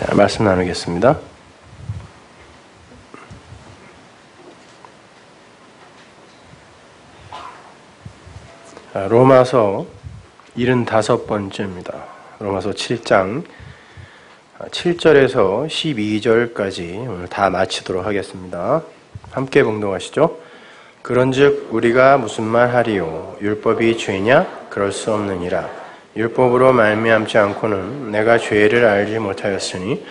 자, 말씀 나누겠습니다. 자, 로마서 75번째입니다. 로마서 7장 7절에서 12절까지 오늘 다 마치도록 하겠습니다. 함께 봉독하시죠. 그런즉 우리가 무슨 말 하리요? 율법이 죄냐? 그럴 수 없느니라. 율법으로 말미암지 않고는 내가 죄를 알지 못하였으니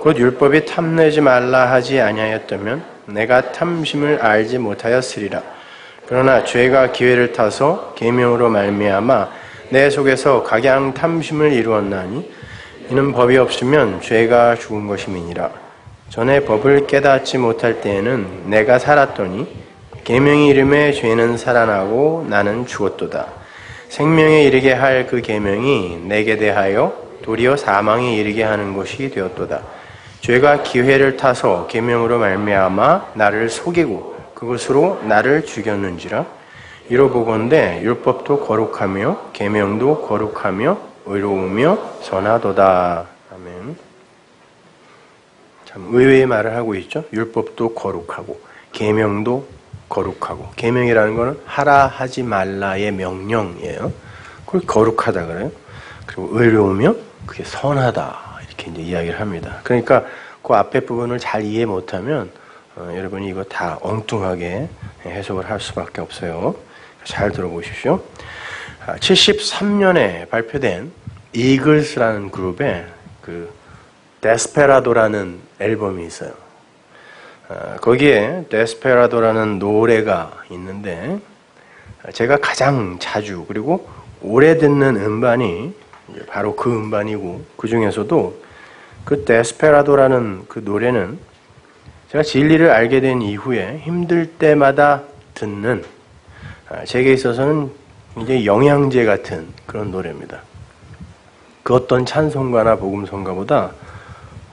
곧 율법이 탐내지 말라 하지 아니하였다면 내가 탐심을 알지 못하였으리라. 그러나 죄가 기회를 타서 계명으로 말미암아 내 속에서 각양 탐심을 이루었나니 이는 법이 없으면 죄가 죽은 것임이니라. 전에 법을 깨닫지 못할 때에는 내가 살았더니 계명이 이름에 죄는 살아나고 나는 죽었도다. 생명에 이르게 할 그 계명이 내게 대하여 도리어 사망에 이르게 하는 것이 되었도다. 죄가 기회를 타서 계명으로 말미암아 나를 속이고 그것으로 나를 죽였는지라. 이로 보건대 율법도 거룩하며 계명도 거룩하며 의로우며 선하도다. 아멘. 참 의외의 말을 하고 있죠. 율법도 거룩하고 계명도 거룩하고, 계명이라는 거는 하라 하지 말라의 명령이에요. 그걸 거룩하다 그래요. 그리고 의로우며 그게 선하다 이렇게 이제 이야기를 합니다. 그러니까 그 앞에 부분을 잘 이해 못하면 여러분이 이거 다 엉뚱하게 해석을 할 수밖에 없어요. 잘 들어보십시오. 73년에 발표된 이글스라는 그룹의 그 데스페라도라는 앨범이 있어요. 거기에 데스페라도라는 노래가 있는데 제가 가장 자주 그리고 오래 듣는 음반이 바로 그 음반이고 그 중에서도 그 데스페라도라는 그 노래는 제가 진리를 알게 된 이후에 힘들 때마다 듣는 제게 있어서는 굉장히 영양제 같은 그런 노래입니다. 그 어떤 찬송가나 복음성가보다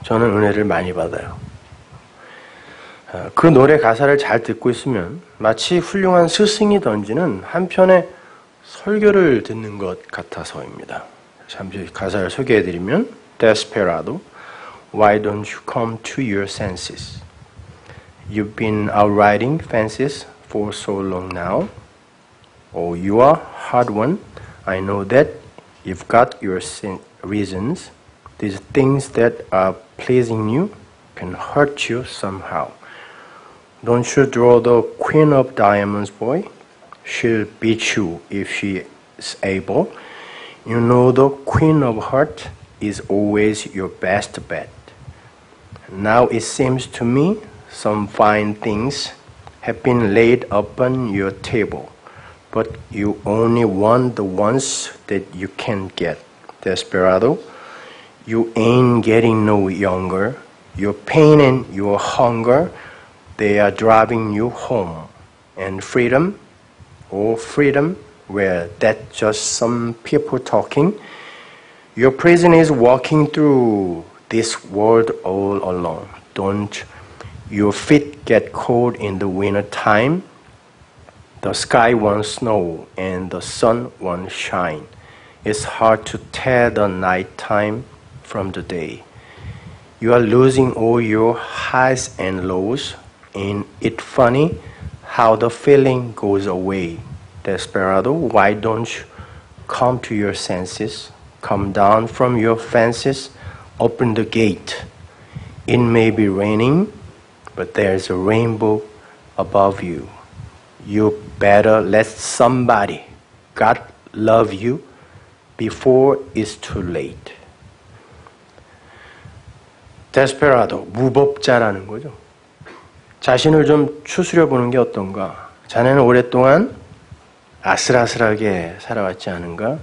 저는 은혜를 많이 받아요. 그 노래 가사를 잘 듣고 있으면 마치 훌륭한 스승이 던지는 한 편의 설교를 듣는 것 같아서입니다. 잠시 가사를 소개해드리면 Desperado, why don't you come to your senses? You've been out riding fences for so long now. Oh, you are hard one. I know that you've got your reasons. These things that are pleasing you can hurt you somehow. Don't you draw the queen of diamonds, boy? She'll beat you if she is able. You know the queen of hearts is always your best bet. Now it seems to me some fine things have been laid upon your table, but you only want the ones that you can get. Desperado, you ain't getting no younger. Your pain and your hunger, they are driving you home, and freedom, oh freedom, where that's just some people talking. Your prison is walking through this world all alone. Don't your feet get cold in the winter time? The sky won't snow and the sun won't shine. It's hard to tell the night time from the day. You are losing all your highs and lows. Ain't it funny how the feeling goes away? Desperado, why don't you come to your senses? Come down from your fences, open the gate. It may be raining, but there's a rainbow above you. You better let somebody, God, love you before it's too late. Desperado, 무법자라는 거죠. 자신을 좀 추스려 보는 게 어떤가? 자네는 오랫동안 아슬아슬하게 살아왔지 않은가?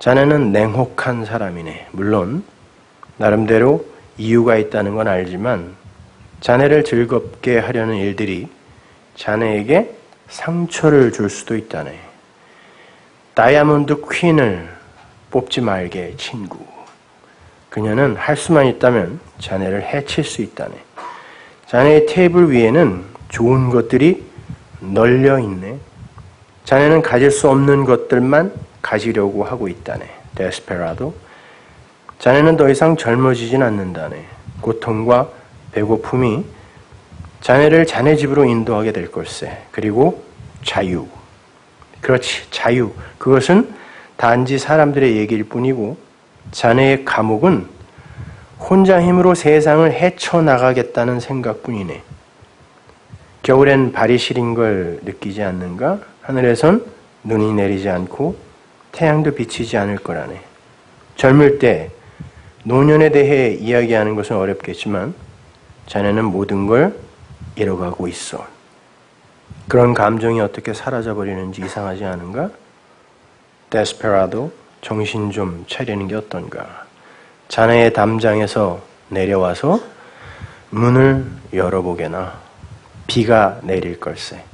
자네는 냉혹한 사람이네. 물론 나름대로 이유가 있다는 건 알지만 자네를 즐겁게 하려는 일들이 자네에게 상처를 줄 수도 있다네. 다이아몬드 퀸을 뽑지 말게, 친구. 그녀는 할 수만 있다면 자네를 해칠 수 있다네. 자네의 테이블 위에는 좋은 것들이 널려 있네. 자네는 가질 수 없는 것들만 가지려고 하고 있다네. Desperado. 자네는 더 이상 젊어지진 않는다네. 고통과 배고픔이 자네를 자네 집으로 인도하게 될 걸세. 그리고 자유. 그렇지, 자유. 그것은 단지 사람들의 얘기일 뿐이고 자네의 감옥은 혼자 힘으로 세상을 헤쳐나가겠다는 생각뿐이네. 겨울엔 발이 시린 걸 느끼지 않는가? 하늘에선 눈이 내리지 않고 태양도 비치지 않을 거라네. 젊을 때 노년에 대해 이야기하는 것은 어렵겠지만 자네는 모든 걸 잃어가고 있어. 그런 감정이 어떻게 사라져버리는지 이상하지 않은가? 데스페라도, 정신 좀 차리는 게 어떤가? 자네의 담장에서 내려와서 문을 열어보게나. 비가 내릴 걸세.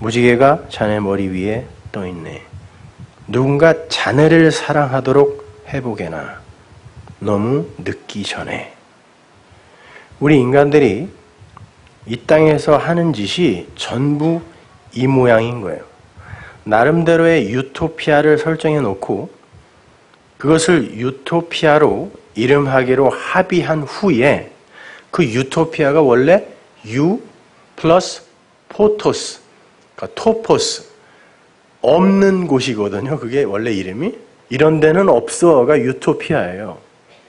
무지개가 자네 머리 위에 떠있네. 누군가 자네를 사랑하도록 해보게나. 너무 늦기 전에. 우리 인간들이 이 땅에서 하는 짓이 전부 이 모양인 거예요. 나름대로의 유토피아를 설정해 놓고 그것을 유토피아로 이름하기로 합의한 후에 그 유토피아가 원래 유 플러스 포토스, 그러니까 토포스, 없는 곳이거든요. 그게 원래 이름이. 이런 데는 없어가 유토피아예요.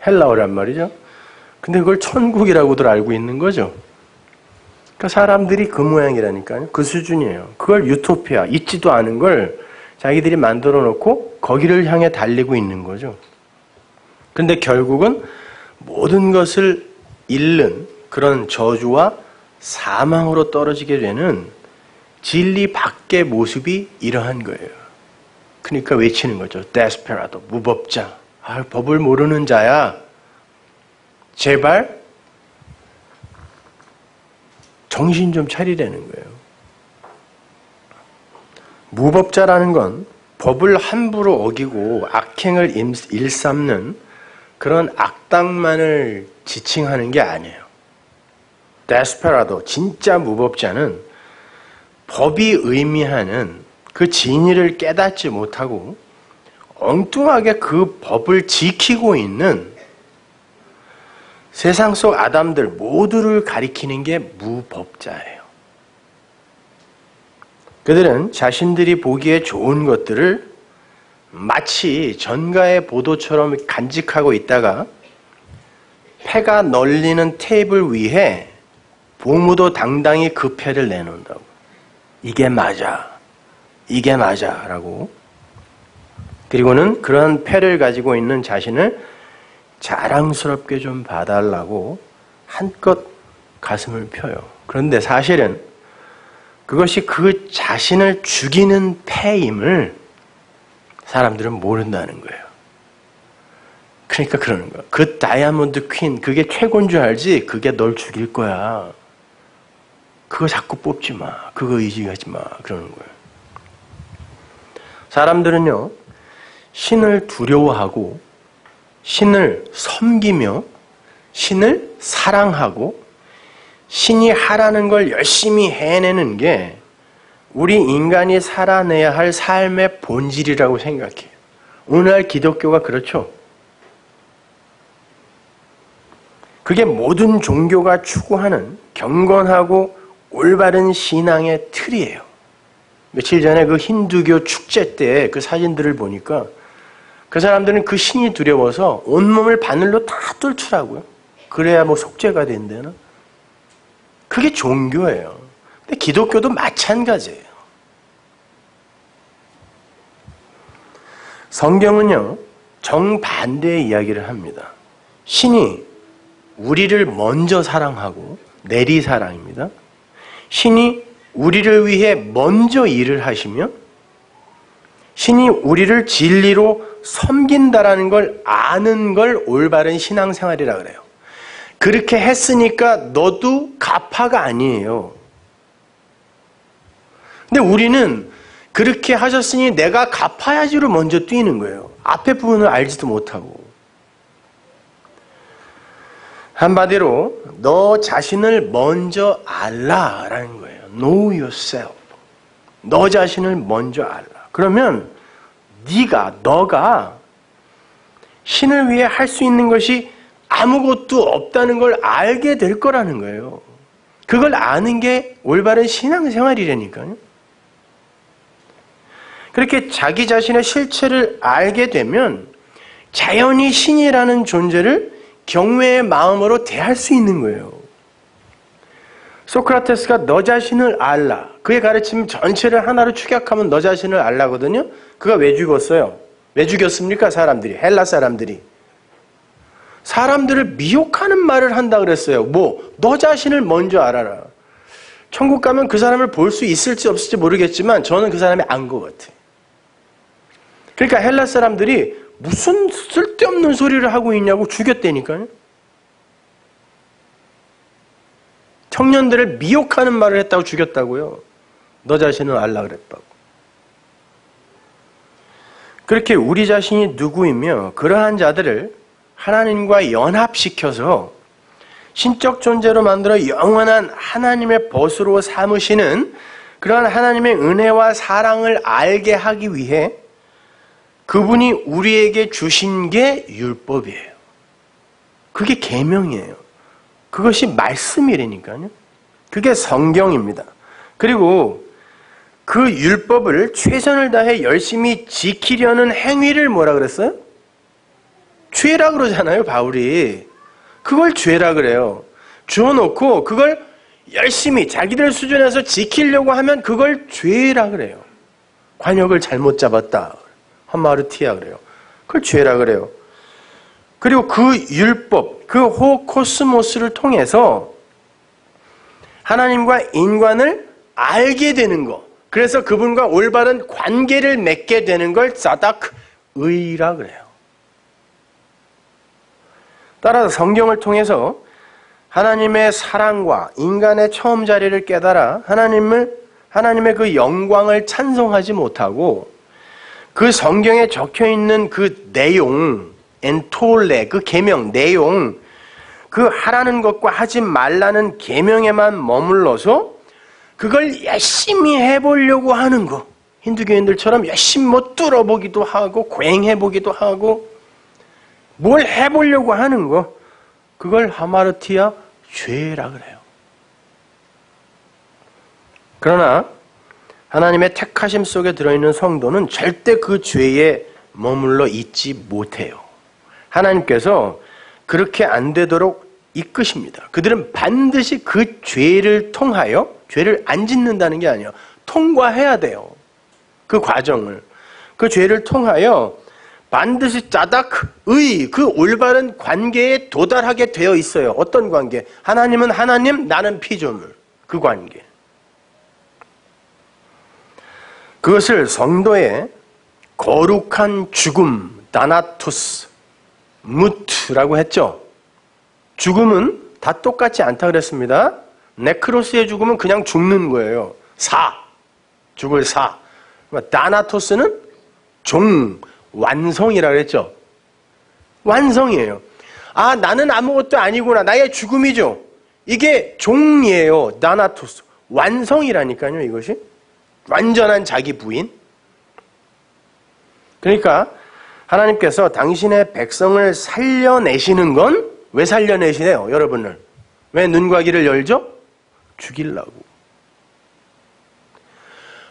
헬라어란 말이죠. 근데 그걸 천국이라고들 알고 있는 거죠. 그러니까 사람들이 그 모양이라니까요. 그 수준이에요. 그걸 유토피아, 있지도 않은 걸 자기들이 만들어 놓고 거기를 향해 달리고 있는 거죠. 근데 결국은 모든 것을 잃는 그런 저주와 사망으로 떨어지게 되는 진리 밖의 모습이 이러한 거예요. 그러니까 외치는 거죠. 데스페라도, 무법자. 아, 법을 모르는 자야. 제발 정신 좀 차리라는 거예요. 무법자라는 건 법을 함부로 어기고 악행을 일삼는 그런 악당만을 지칭하는 게 아니에요. 데스페라도, 진짜 무법자는 법이 의미하는 그 진리를 깨닫지 못하고 엉뚱하게 그 법을 지키고 있는 세상 속 아담들 모두를 가리키는 게 무법자예요. 그들은 자신들이 보기에 좋은 것들을 마치 전가의 보도처럼 간직하고 있다가 패가 널리는 테이블 위에 보무도 당당히 그 패를 내놓는다고. 이게 맞아. 이게 맞아. 라고. 그리고는 그런 패를 가지고 있는 자신을 자랑스럽게 좀 봐달라고 한껏 가슴을 펴요. 그런데 사실은 그것이 그 자신을 죽이는 패임을 사람들은 모른다는 거예요. 그러니까 그러는 거야. 그 다이아몬드 퀸, 그게 최고인 줄 알지? 그게 널 죽일 거야. 그거 자꾸 뽑지 마. 그거 의지하지 마. 그러는 거예요. 사람들은요, 신을 두려워하고 신을 섬기며 신을 사랑하고 신이 하라는 걸 열심히 해내는 게 우리 인간이 살아내야 할 삶의 본질이라고 생각해요. 오늘날 기독교가 그렇죠. 그게 모든 종교가 추구하는 경건하고 올바른 신앙의 틀이에요. 며칠 전에 그 힌두교 축제 때 그 사진들을 보니까 그 사람들은 그 신이 두려워서 온몸을 바늘로 다 뚫더라고요. 그래야 뭐 속죄가 된대나? 그게 종교예요. 근데 기독교도 마찬가지예요. 성경은요, 정반대의 이야기를 합니다. 신이 우리를 먼저 사랑하고, 내리사랑입니다. 신이 우리를 위해 먼저 일을 하시며, 신이 우리를 진리로 섬긴다라는 걸 아는 걸 올바른 신앙생활이라 그래요. 그렇게 했으니까 너도 가파가 아니에요. 근데 우리는 그렇게 하셨으니 내가 갚아야지로 먼저 뛰는 거예요. 앞에 부분을 알지도 못하고. 한마디로 너 자신을 먼저 알라라는 거예요. Know yourself. 너 자신을 먼저 알라. 그러면 너가 신을 위해 할 수 있는 것이 아무것도 없다는 걸 알게 될 거라는 거예요. 그걸 아는 게 올바른 신앙생활이라니까요. 그렇게 자기 자신의 실체를 알게 되면 자연히 신이라는 존재를 경외의 마음으로 대할 수 있는 거예요. 소크라테스가 너 자신을 알라. 그의 가르침 전체를 하나로 축약하면 너 자신을 알라거든요. 그가 왜 죽었어요? 왜 죽였습니까? 사람들이, 헬라 사람들이. 사람들을 미혹하는 말을 한다 그랬어요. 뭐? 너 자신을 먼저 알아라. 천국 가면 그 사람을 볼 수 있을지 없을지 모르겠지만 저는 그 사람이 안 것 같아요. 그러니까 헬라 사람들이 무슨 쓸데없는 소리를 하고 있냐고 죽였다니까요. 청년들을 미혹하는 말을 했다고 죽였다고요. 너 자신을 알라 그랬다고. 그렇게 우리 자신이 누구이며 그러한 자들을 하나님과 연합시켜서 신적 존재로 만들어 영원한 하나님의 벗으로 삼으시는 그러한 하나님의 은혜와 사랑을 알게 하기 위해 그분이 우리에게 주신 게 율법이에요. 그게 계명이에요. 그것이 말씀이라니까요. 그게 성경입니다. 그리고 그 율법을 최선을 다해 열심히 지키려는 행위를 뭐라 그랬어요? 죄라 그러잖아요, 바울이. 그걸 죄라 그래요. 주워놓고 그걸 열심히 자기들 수준에서 지키려고 하면 그걸 죄라 그래요. 관역을 잘못 잡았다. 험마르티아 그래요. 그걸 죄라 그래요. 그리고 그 율법, 그 호코스모스를 통해서 하나님과 인간을 알게 되는 것, 그래서 그분과 올바른 관계를 맺게 되는 걸 사닥의라 그래요. 따라서 성경을 통해서 하나님의 사랑과 인간의 처음 자리를 깨달아 하나님의 그 영광을 찬송하지 못하고 그 성경에 적혀있는 그 내용, 엔톨레, 그 계명, 내용, 그 하라는 것과 하지 말라는 계명에만 머물러서 그걸 열심히 해보려고 하는 거. 힌두교인들처럼 열심히 뭐 뚫어보기도 하고 고행해보기도 하고 뭘 해보려고 하는 거. 그걸 하마르티아 죄라 그래요. 그러나 하나님의 택하심 속에 들어있는 성도는 절대 그 죄에 머물러 있지 못해요. 하나님께서 그렇게 안 되도록 이끄십니다. 그들은 반드시 그 죄를 통하여, 죄를 안 짓는다는 게 아니에요. 통과해야 돼요. 그 과정을. 그 죄를 통하여 반드시 짜닥의 그 올바른 관계에 도달하게 되어 있어요. 어떤 관계? 하나님은 하나님, 나는 피조물. 그 관계. 그것을 성도의 거룩한 죽음, 다나투스, 무트라고 했죠. 죽음은 다 똑같지 않다 그랬습니다. 네크로스의 죽음은 그냥 죽는 거예요. 죽을 사. 다나토스는 종, 완성이라고 그랬죠. 완성이에요. 아, 나는 아무것도 아니구나. 나의 죽음이죠. 이게 종이에요. 다나토스. 완성이라니까요, 이것이. 완전한 자기 부인. 그러니까 하나님께서 당신의 백성을 살려내시는 건 왜 살려내시네요, 여러분을? 왜 눈과 귀를 열죠? 죽이려고.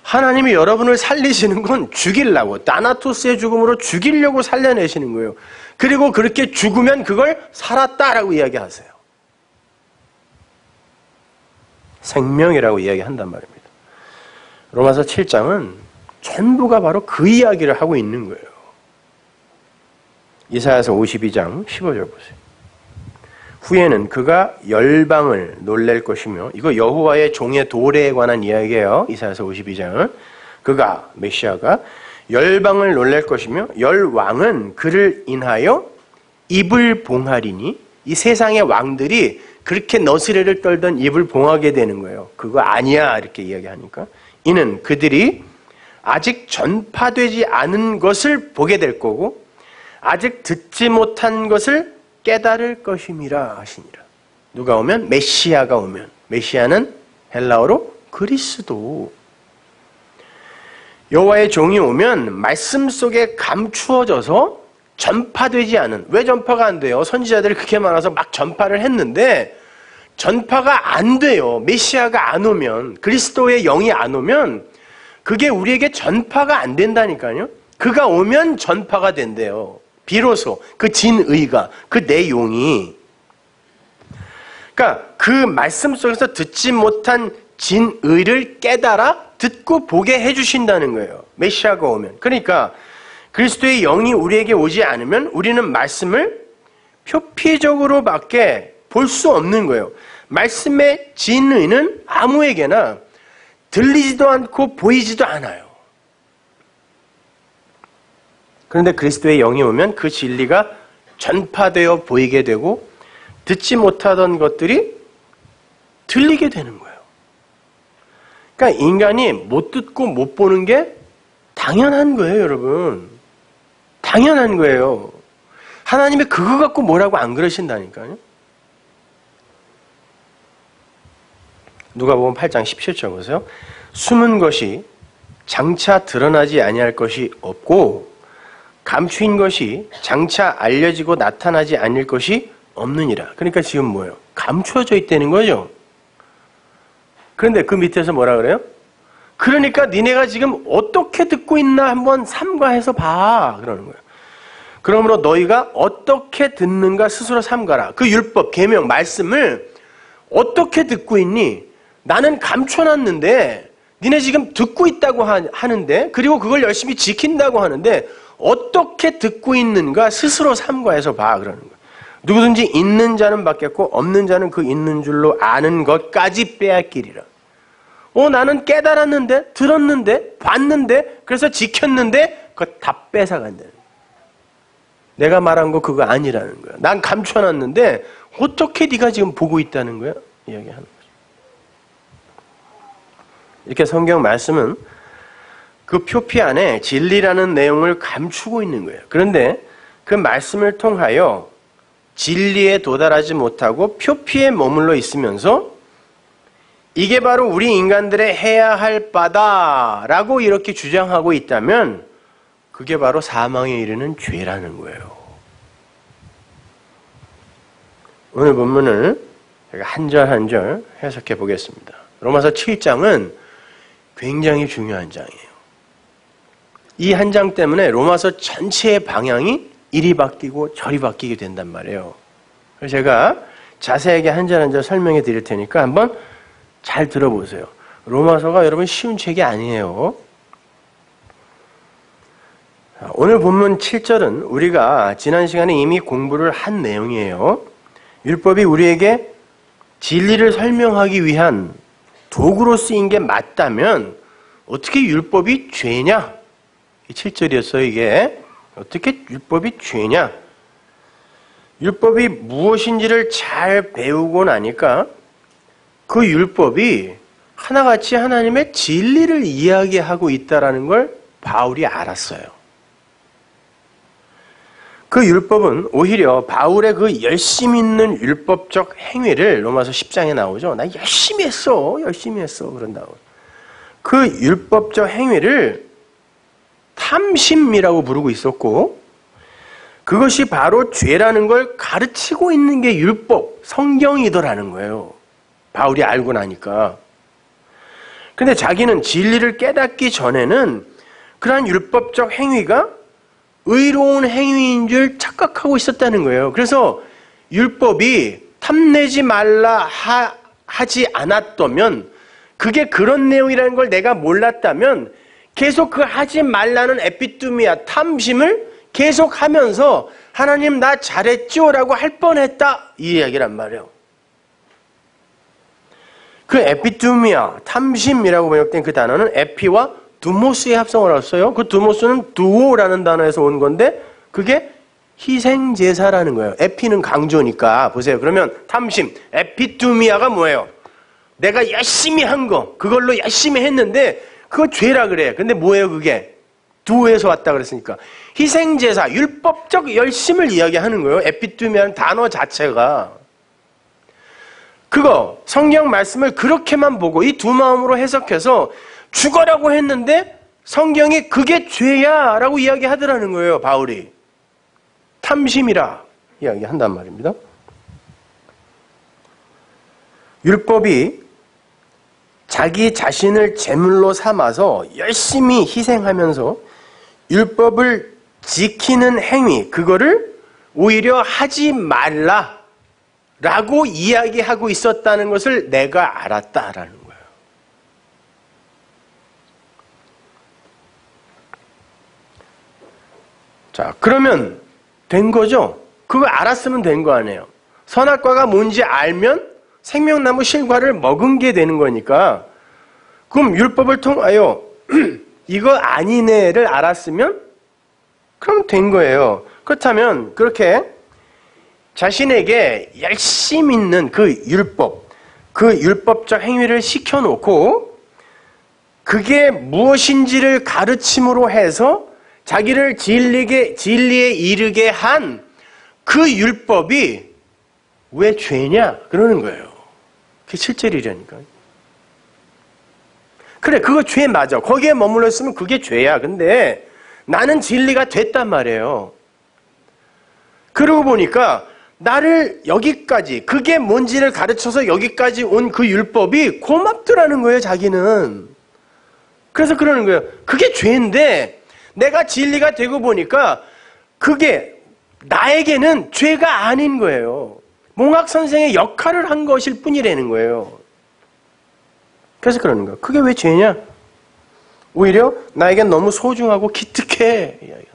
하나님이 여러분을 살리시는 건 죽이려고. 다나토스의 죽음으로 죽이려고 살려내시는 거예요. 그리고 그렇게 죽으면 그걸 살았다라고 이야기하세요. 생명이라고 이야기한단 말입니다. 로마서 7장은 전부가 바로 그 이야기를 하고 있는 거예요. 이사야서 52장 15절 보세요. 후에는 그가 열방을 놀랄 것이며, 이거 여호와의 종의 도래에 관한 이야기예요. 이사야서 52장은 그가, 메시아가 열방을 놀랄 것이며 열왕은 그를 인하여 입을 봉하리니, 이 세상의 왕들이 그렇게 너스레를 떨던 입을 봉하게 되는 거예요. 그거 아니야 이렇게 이야기하니까. 이는 그들이 아직 전파되지 않은 것을 보게 될 거고 아직 듣지 못한 것을 깨달을 것임이라 하시니라. 누가 오면? 메시아가 오면. 메시아는 헬라어로 그리스도. 여호와의 종이 오면 말씀 속에 감추어져서 전파되지 않은, 왜 전파가 안 돼요? 선지자들이 그렇게 많아서 막 전파를 했는데 전파가 안 돼요. 메시아가 안 오면, 그리스도의 영이 안 오면 그게 우리에게 전파가 안 된다니까요. 그가 오면 전파가 된대요. 비로소 그 진의가, 그 내용이. 그러니까 그 말씀 속에서 듣지 못한 진의를 깨달아 듣고 보게 해주신다는 거예요. 메시아가 오면. 그러니까 그리스도의 영이 우리에게 오지 않으면 우리는 말씀을 표피적으로밖에 볼 수 없는 거예요. 말씀의 진의는 아무에게나 들리지도 않고 보이지도 않아요. 그런데 그리스도의 영이 오면 그 진리가 전파되어 보이게 되고 듣지 못하던 것들이 들리게 되는 거예요. 그러니까 인간이 못 듣고 못 보는 게 당연한 거예요, 여러분. 당연한 거예요. 하나님이 그거 갖고 뭐라고 안 그러신다니까요. 누가복음 8장 17절 보세요. 숨은 것이 장차 드러나지 아니할 것이 없고 감추인 것이 장차 알려지고 나타나지 않을 것이 없느니라. 그러니까 지금 뭐예요? 감추어져 있다는 거죠. 그런데 그 밑에서 뭐라 그래요? 그러니까 니네가 지금 어떻게 듣고 있나 한번 삼가해서 봐, 그러는 거예요. 그러므로 너희가 어떻게 듣는가 스스로 삼가라. 그 율법, 계명, 말씀을 어떻게 듣고 있니? 나는 감춰놨는데 니네 지금 듣고 있다고 하는데, 그리고 그걸 열심히 지킨다고 하는데 어떻게 듣고 있는가 스스로 삼가해서 봐, 그러는 거예요. 누구든지 있는 자는 받겠고 없는 자는 그 있는 줄로 아는 것까지 빼앗기리라. 나는 깨달았는데, 들었는데, 봤는데, 그래서 지켰는데 그거 다 뺏어간다는 거예요. 내가 말한 거 그거 아니라는 거야. 난 감춰놨는데 어떻게 네가 지금 보고 있다는 거야? 이야기하는 거죠. 이렇게 성경 말씀은 그 표피 안에 진리라는 내용을 감추고 있는 거예요. 그런데 그 말씀을 통하여 진리에 도달하지 못하고 표피에 머물러 있으면서 이게 바로 우리 인간들의 해야 할 바다라고 이렇게 주장하고 있다면 그게 바로 사망에 이르는 죄라는 거예요. 오늘 본문을 제가 한 절 한 절 해석해 보겠습니다. 로마서 7장은 굉장히 중요한 장이에요. 이 한 장 때문에 로마서 전체의 방향이 이리 바뀌고 저리 바뀌게 된단 말이에요. 그래서 제가 자세하게 한 절 한 절 설명해 드릴 테니까 한번 잘 들어보세요. 로마서가 여러분 쉬운 책이 아니에요. 오늘 본문 7절은 우리가 지난 시간에 이미 공부를 한 내용이에요. 율법이 우리에게 진리를 설명하기 위한 도구로 쓰인 게 맞다면 어떻게 율법이 죄냐? 7절이었어요, 이게. 어떻게 율법이 죄냐? 율법이 무엇인지를 잘 배우고 나니까 그 율법이 하나같이 하나님의 진리를 이야기하고 있다는 걸 바울이 알았어요. 그 율법은 오히려 바울의 그 열심히 있는 율법적 행위를 로마서 10장에 나오죠. 나 열심히 했어, 열심히 했어, 그런다고. 그 율법적 행위를 탐심이라고 부르고 있었고 그것이 바로 죄라는 걸 가르치고 있는 게 율법, 성경이더라는 거예요. 바울이 알고 나니까. 근데 자기는 진리를 깨닫기 전에는 그러한 율법적 행위가 의로운 행위인 줄 착각하고 있었다는 거예요. 그래서 율법이 탐내지 말라 하지 않았다면, 그게 그런 내용이라는 걸 내가 몰랐다면 계속 그 하지 말라는 에피투미아, 탐심을 계속 하면서 하나님 나 잘했죠? 라고 할 뻔했다, 이 이야기란 말이에요. 그 에피투미아, 탐심이라고 번역된 그 단어는 에피와 두모스의 합성을 했어요. 그 두모스는 두오라는 단어에서 온 건데 그게 희생제사라는 거예요. 에피는 강조니까. 보세요. 그러면 탐심, 에피투미아가 뭐예요? 내가 열심히 한 거, 그걸로 열심히 했는데 그거 죄라 그래. 근데 뭐예요 그게? 두오에서 왔다 그랬으니까. 희생제사, 율법적 열심을 이야기하는 거예요. 에피투미아는 단어 자체가. 그거 성경 말씀을 그렇게만 보고 이 두 마음으로 해석해서 죽어라고 했는데 성경이 그게 죄야 라고 이야기하더라는 거예요, 바울이. 탐심이라 이야기한단 말입니다. 율법이 자기 자신을 제물로 삼아서 열심히 희생하면서 율법을 지키는 행위, 그거를 오히려 하지 말라라고 이야기하고 있었다는 것을 내가 알았다라는 거예요. 자, 그러면 된 거죠? 그거 알았으면 된 거 아니에요. 선악과가 뭔지 알면 생명나무 실과를 먹은 게 되는 거니까, 그럼 율법을 통하여 이거 아니네를 알았으면 그럼 된 거예요. 그렇다면 그렇게 자신에게 열심 있는 그 율법적 행위를 시켜놓고 그게 무엇인지를 가르침으로 해서 자기를 진리에 이르게 한 그 율법이 왜 죄냐? 그러는 거예요. 그게 실제이라니까. 그래, 그거 죄 맞아. 거기에 머물렀으면 그게 죄야. 근데 나는 진리가 됐단 말이에요. 그러고 보니까 나를 여기까지, 그게 뭔지를 가르쳐서 여기까지 온 그 율법이 고맙더라는 거예요, 자기는. 그래서 그러는 거예요. 그게 죄인데 내가 진리가 되고 보니까 그게 나에게는 죄가 아닌 거예요. 몽학 선생의 역할을 한 것일 뿐이라는 거예요. 그래서 그러는 거예요. 그게 왜 죄냐? 오히려 나에겐 너무 소중하고 기특해 이야기한다.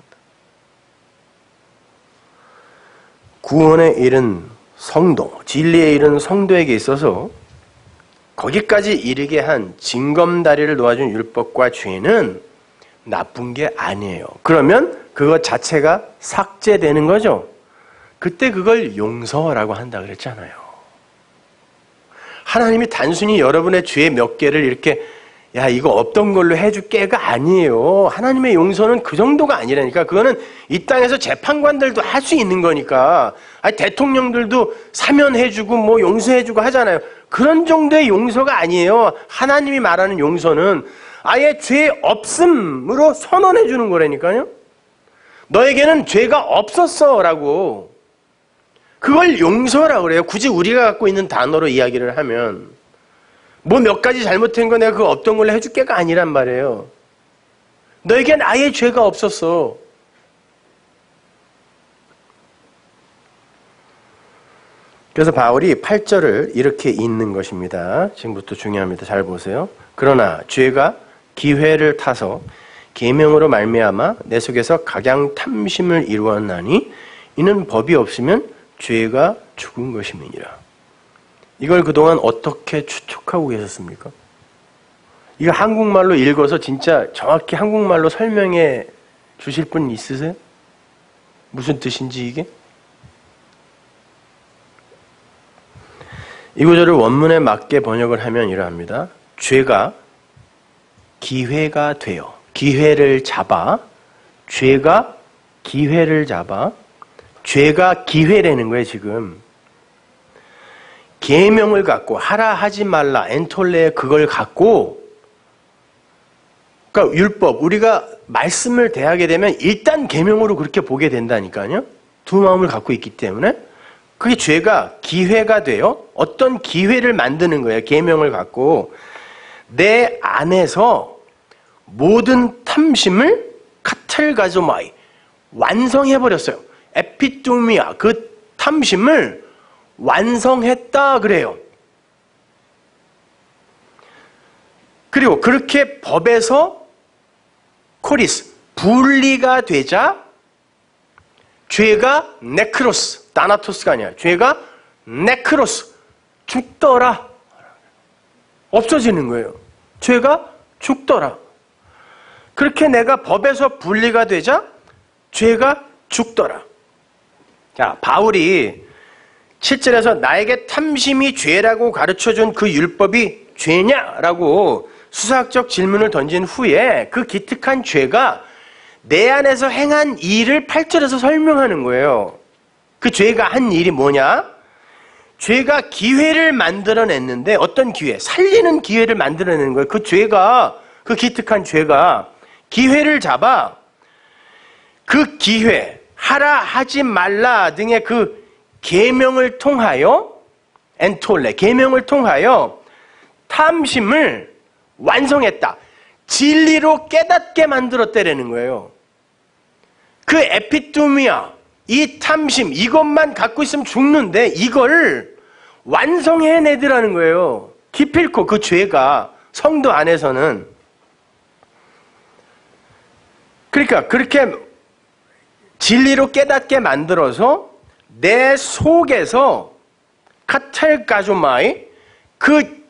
구원에 이른 성도, 진리에 이른 성도에게 있어서 거기까지 이르게 한 징검다리를 놓아준 율법과 죄는 나쁜 게 아니에요. 그러면 그것 자체가 삭제되는 거죠. 그때 그걸 용서라고 한다 그랬잖아요. 하나님이 단순히 여러분의 죄 몇 개를 이렇게 야 이거 없던 걸로 해줄게가 아니에요. 하나님의 용서는 그 정도가 아니라니까. 그거는 이 땅에서 재판관들도 할 수 있는 거니까. 아니, 대통령들도 사면해주고 뭐 용서해주고 하잖아요. 그런 정도의 용서가 아니에요. 하나님이 말하는 용서는 아예 죄 없음으로 선언해주는 거라니까요. 너에게는 죄가 없었어라고. 그걸 용서라고 그래요. 굳이 우리가 갖고 있는 단어로 이야기를 하면. 뭐 몇 가지 잘못된 거 내가 그거 없던 걸로 해줄게가 아니란 말이에요. 너에겐 아예 죄가 없었어. 그래서 바울이 8절을 이렇게 읽는 것입니다. 지금부터 중요합니다. 잘 보세요. 그러나 죄가 기회를 타서 계명으로 말미암아 내 속에서 각양 탐심을 이루었나니 이는 법이 없으면 죄가 죽은 것임이니라. 이걸 그동안 어떻게 추측하고 계셨습니까? 이거 한국말로 읽어서 진짜 정확히 한국말로 설명해 주실 분 있으세요? 무슨 뜻인지 이게? 이 구절을 원문에 맞게 번역을 하면 이러합니다. 죄가 기회가 되어, 죄가 기회를 잡아, 죄가 기회라는 거예요, 지금. 계명을 갖고 하라 하지 말라 엔톨레 그걸 갖고, 그러니까 율법, 우리가 말씀을 대하게 되면 일단 계명으로 그렇게 보게 된다니까요. 두 마음을 갖고 있기 때문에 그게 죄가 기회가 돼요. 어떤 기회를 만드는 거예요. 계명을 갖고 내 안에서 모든 탐심을 카텔가조마이 완성해버렸어요. 에피투미아, 그 탐심을 완성했다 그래요. 그리고 그렇게 법에서 코리스, 분리가 되자 죄가 네크로스, 다나토스가 아니야. 죄가 네크로스, 죽더라. 없어지는 거예요. 죄가 죽더라. 그렇게 내가 법에서 분리가 되자 죄가 죽더라. 자, 바울이 7절에서 나에게 탐심이 죄라고 가르쳐준 그 율법이 죄냐라고 수사학적 질문을 던진 후에 그 기특한 죄가 내 안에서 행한 일을 8절에서 설명하는 거예요. 그 죄가 한 일이 뭐냐? 죄가 기회를 만들어냈는데, 어떤 기회? 살리는 기회를 만들어내는 거예요. 그 죄가, 그 기특한 죄가 기회를 잡아 그 기회, 하라, 하지 말라 등의 그 계명을 통하여 엔톨레, 계명을 통하여 탐심을 완성했다. 진리로 깨닫게 만들었다라는 거예요. 그 에피투미아, 이 탐심, 이것만 갖고 있으면 죽는데 이걸 완성해내더라는 거예요. 기필코 그 죄가 성도 안에서는. 그러니까 그렇게 진리로 깨닫게 만들어서 내 속에서 카텔가조마이, 그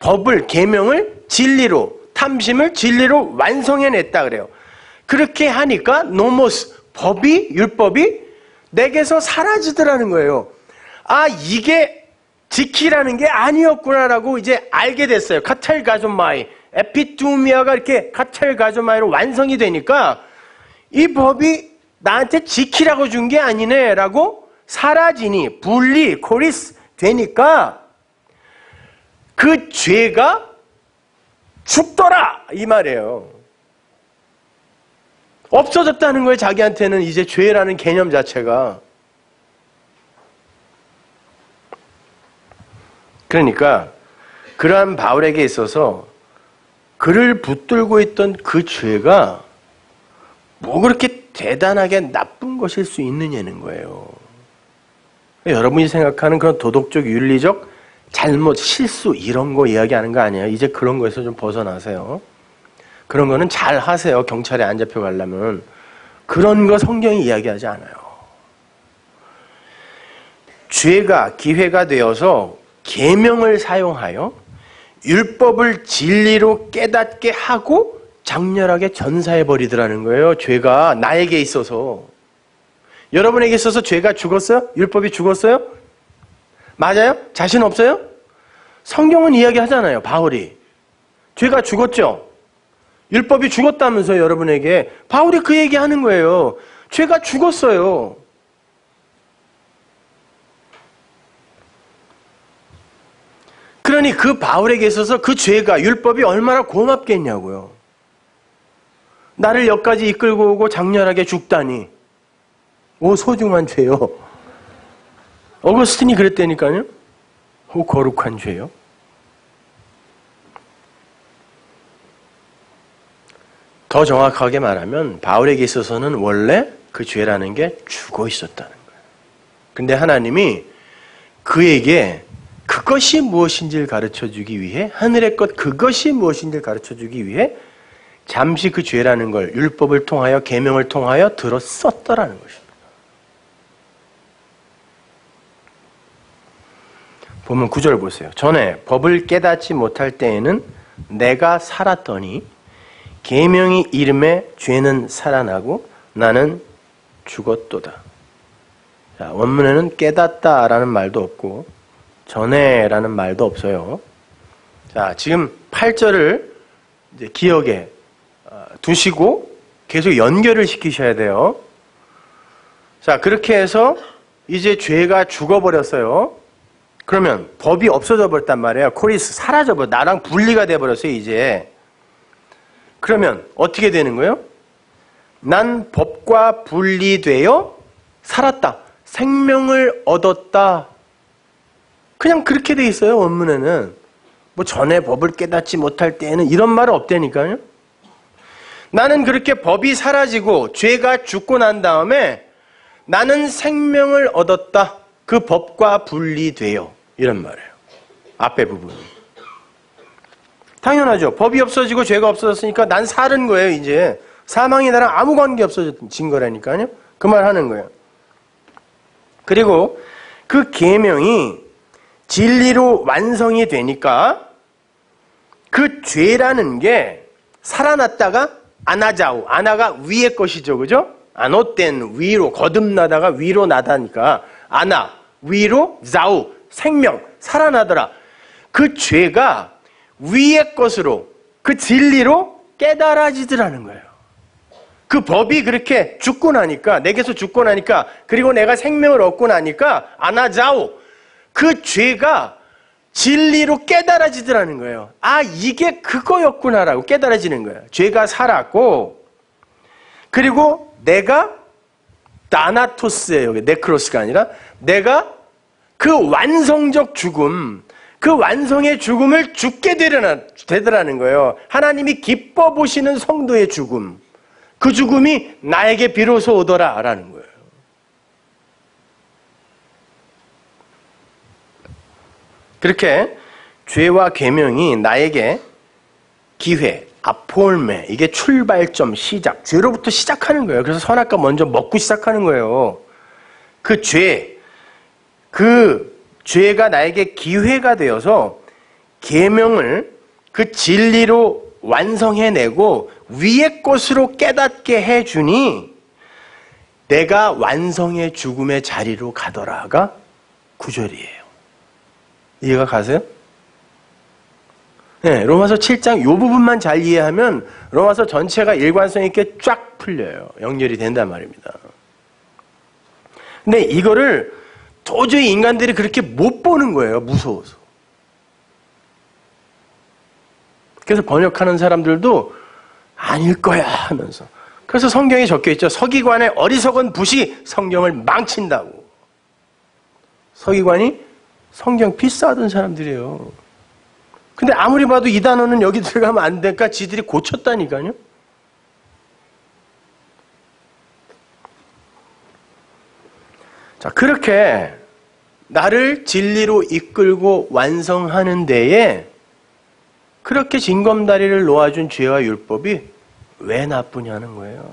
법을, 계명을 진리로, 탐심을 진리로 완성해냈다 그래요. 그렇게 하니까 노모스, 법이, 율법이 내게서 사라지더라는 거예요. 아, 이게 지키라는 게 아니었구나라고 이제 알게 됐어요. 카텔가조마이, 에피투미아가 이렇게 카텔가조마이로 완성이 되니까 이 법이 나한테 지키라고 준 게 아니네 라고 사라지니, 분리, 코리스 되니까 그 죄가 죽더라 이 말이에요. 없어졌다는 거예요. 자기한테는 이제 죄라는 개념 자체가. 그러니까 그러한 바울에게 있어서 그를 붙들고 있던 그 죄가 뭐 그렇게 대단하게 나쁜 것일 수 있느냐는 거예요. 여러분이 생각하는 그런 도덕적, 윤리적 잘못, 실수 이런 거 이야기하는 거 아니에요. 이제 그런 거에서 좀 벗어나세요. 그런 거는 잘 하세요. 경찰에 안 잡혀가려면. 그런 거 성경이 이야기하지 않아요. 죄가 기회가 되어서 계명을 사용하여 율법을 진리로 깨닫게 하고 장렬하게 전사해버리더라는 거예요. 죄가 나에게 있어서. 여러분에게 있어서 죄가 죽었어요? 율법이 죽었어요? 맞아요? 자신 없어요? 성경은 이야기하잖아요. 바울이 죄가 죽었죠? 율법이 죽었다면서요. 여러분에게. 바울이 그 얘기하는 거예요. 죄가 죽었어요. 그러니 그 바울에게 있어서 그 죄가, 율법이 얼마나 고맙겠냐고요. 나를 여기까지 이끌고 오고 장렬하게 죽다니. 오, 소중한 죄요. 어거스틴이 그랬다니까요. 오, 거룩한 죄요. 더 정확하게 말하면 바울에게 있어서는 원래 그 죄라는 게 죽어 있었다는 거예요. 근데 하나님이 그에게 그것이 무엇인지를 가르쳐주기 위해, 하늘의 것 그것이 무엇인지를 가르쳐주기 위해 잠시 그 죄라는 걸 율법을 통하여, 계명을 통하여 들었었더라는 것입니다. 보면 9절 보세요. 전에 법을 깨닫지 못할 때에는 내가 살았더니 계명이 이름에 죄는 살아나고 나는 죽었도다. 자, 원문에는 깨닫다라는 말도 없고 전에라는 말도 없어요. 자, 지금 8절을 이제 기억에 두시고 계속 연결을 시키셔야 돼요. 자, 그렇게 해서 이제 죄가 죽어버렸어요. 그러면 법이 없어져 버렸단 말이에요. 코리스, 사라져버려. 나랑 분리가 돼버렸어요, 이제. 그러면 어떻게 되는 거예요? 난 법과 분리되어 살았다. 생명을 얻었다. 그냥 그렇게 돼 있어요, 원문에는. 뭐 전에 법을 깨닫지 못할 때에는 이런 말은 없다니까요. 나는 그렇게 법이 사라지고 죄가 죽고 난 다음에 나는 생명을 얻었다. 그 법과 분리되어, 이런 말이에요. 앞에 부분이. 당연하죠. 법이 없어지고 죄가 없어졌으니까 난 살은 거예요, 이제. 사망이 나랑 아무 관계 없어진 거라니까요. 그 말 하는 거예요. 그리고 그 계명이 진리로 완성이 되니까 그 죄라는 게 살아났다가 아나자우, 아나가 위의 것이죠, 그죠? 아노땐 위로, 거듭나다가 위로 나다니까 아나, 위로, 자우, 생명, 살아나더라. 그 죄가 위의 것으로, 그 진리로 깨달아지더라는 거예요. 그 법이 그렇게 죽고 나니까, 내게서 죽고 나니까, 그리고 내가 생명을 얻고 나니까 아나, 자우, 그 죄가 진리로 깨달아지더라는 거예요. 아, 이게 그거였구나라고 깨달아지는 거예요. 죄가 살았고, 그리고 내가 다나토스예요. 네크로스가 아니라 내가 그 완성적 죽음, 그 완성의 죽음을 죽게 되더라는 거예요. 하나님이 기뻐 보시는 성도의 죽음, 그 죽음이 나에게 비로소 오더라 라는 거예요. 그렇게 죄와 계명이 나에게 기회, 아폴메, 이게 출발점, 시작, 죄로부터 시작하는 거예요. 그래서 선악과 먼저 먹고 시작하는 거예요. 그 죄가 나에게 기회가 되어서 계명을 그 진리로 완성해내고 위의 것으로 깨닫게 해주니 내가 완성의 죽음의 자리로 가더라가 9절이에요. 이해가 가세요? 네, 로마서 7장 이 부분만 잘 이해하면 로마서 전체가 일관성 있게 쫙 풀려요. 연결이 된단 말입니다. 근데 이거를 도저히 인간들이 그렇게 못 보는 거예요. 무서워서. 그래서 번역하는 사람들도 아닐 거야 하면서. 그래서 성경에 적혀있죠. 서기관의 어리석은 붓이 성경을 망친다고. 서기관이 성경 필사하던 사람들이에요. 근데 아무리 봐도 이 단어는 여기 들어가면 안 되니까 지들이 고쳤다니까요. 자, 그렇게 나를 진리로 이끌고 완성하는 데에 그렇게 징검다리를 놓아준 죄와 율법이 왜 나쁘냐는 거예요.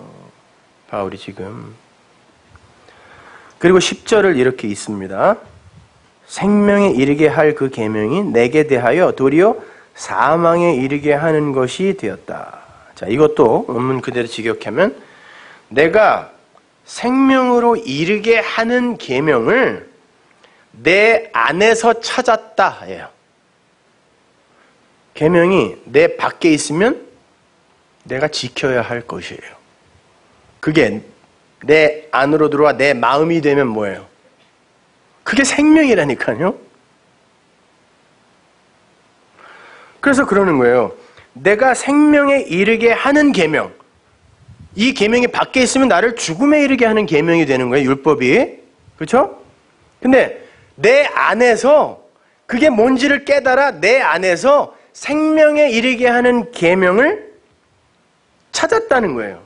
바울이 지금. 그리고 10절을 이렇게 읽습니다. 생명에 이르게 할 그 계명이 내게 대하여 도리어 사망에 이르게 하는 것이 되었다. 자, 이것도 원문 그대로 직역하면 내가 생명으로 이르게 하는 계명을 내 안에서 찾았다. 예요. 계명이 내 밖에 있으면 내가 지켜야 할 것이에요. 그게 내 안으로 들어와 내 마음이 되면 뭐예요? 그게 생명이라니까요. 그래서 그러는 거예요. 내가 생명에 이르게 하는 계명, 이 계명이 밖에 있으면 나를 죽음에 이르게 하는 계명이 되는 거예요. 율법이. 그렇죠? 근데 내 안에서 그게 뭔지를 깨달아 내 안에서 생명에 이르게 하는 계명을 찾았다는 거예요.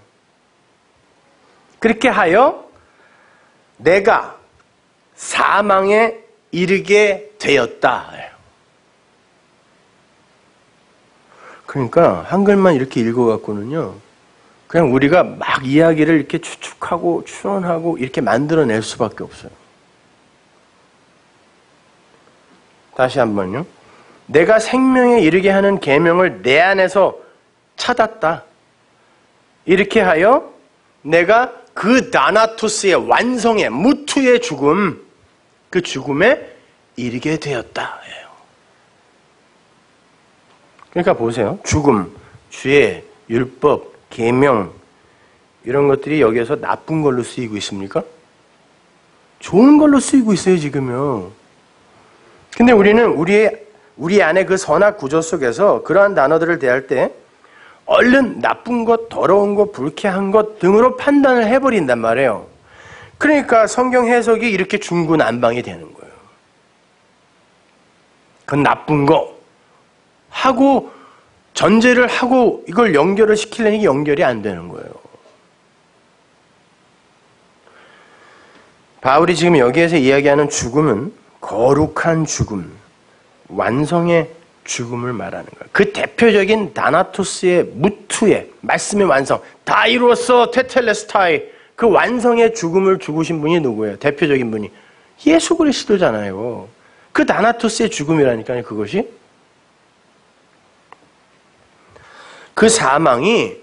그렇게 하여 내가 사망에 이르게 되었다. 그러니까 한글만 이렇게 읽어갖고는요, 그냥 우리가 막 이야기를 이렇게 추측하고 추론하고 이렇게 만들어낼 수밖에 없어요. 다시 한번요. 내가 생명에 이르게 하는 계명을 내 안에서 찾았다. 이렇게 하여 내가 그 다나토스의 완성의 무투의 죽음, 그 죽음에 이르게 되었다. 그러니까 보세요. 죽음, 죄, 율법, 계명 이런 것들이 여기에서 나쁜 걸로 쓰이고 있습니까? 좋은 걸로 쓰이고 있어요, 지금요. 근데 우리는 우리 안에 그 선악 구조 속에서 그러한 단어들을 대할 때 얼른 나쁜 것, 더러운 것, 불쾌한 것 등으로 판단을 해버린단 말이에요. 그러니까 성경 해석이 이렇게 중구난방이 되는 거예요. 그건 나쁜 거 하고 전제를 하고 이걸 연결을 시키려니 연결이 안 되는 거예요. 바울이 지금 여기에서 이야기하는 죽음은 거룩한 죽음, 완성의 죽음을 말하는 거예요. 그 대표적인 다나토스의 무투의 말씀의 완성, 다이로서 테텔레스타이, 그 완성의 죽음을 죽으신 분이 누구예요? 대표적인 분이 예수 그리스도잖아요. 그 다나토스의 죽음이라니까요. 그것이 그 사망이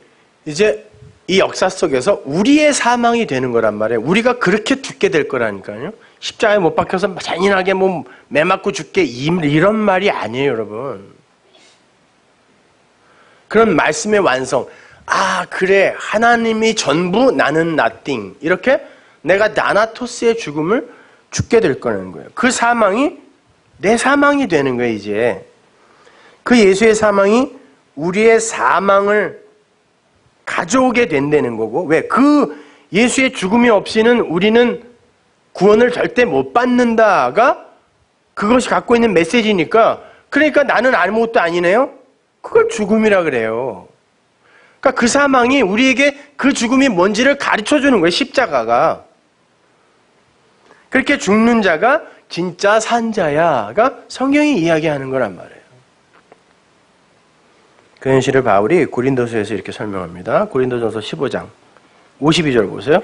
이제 이 역사 속에서 우리의 사망이 되는 거란 말이에요. 우리가 그렇게 죽게 될 거라니까요. 십자가에 못 박혀서 잔인하게 뭐 매 맞고 죽게 이런 말이 아니에요, 여러분. 그런 말씀의 완성. 아, 그래. 하나님이 전부, 나는 nothing. 이렇게 내가 다나토스의 죽음을 죽게 될 거라는 거예요. 그 사망이 내 사망이 되는 거예요, 이제. 그 예수의 사망이 우리의 사망을 가져오게 된다는 거고. 왜? 그 예수의 죽음이 없이는 우리는 구원을 절대 못 받는다가 그것이 갖고 있는 메시지니까, 그러니까 나는 아무것도 아니네요? 그걸 죽음이라 그래요. 그러니까 그 사망이 우리에게 그 죽음이 뭔지를 가르쳐주는 거예요, 십자가가. 그렇게 죽는 자가 진짜 산 자야가 성경이 이야기하는 거란 말이에요. 그 현실을 바울이 고린도서에서 이렇게 설명합니다. 고린도전서 15장 52절 보세요.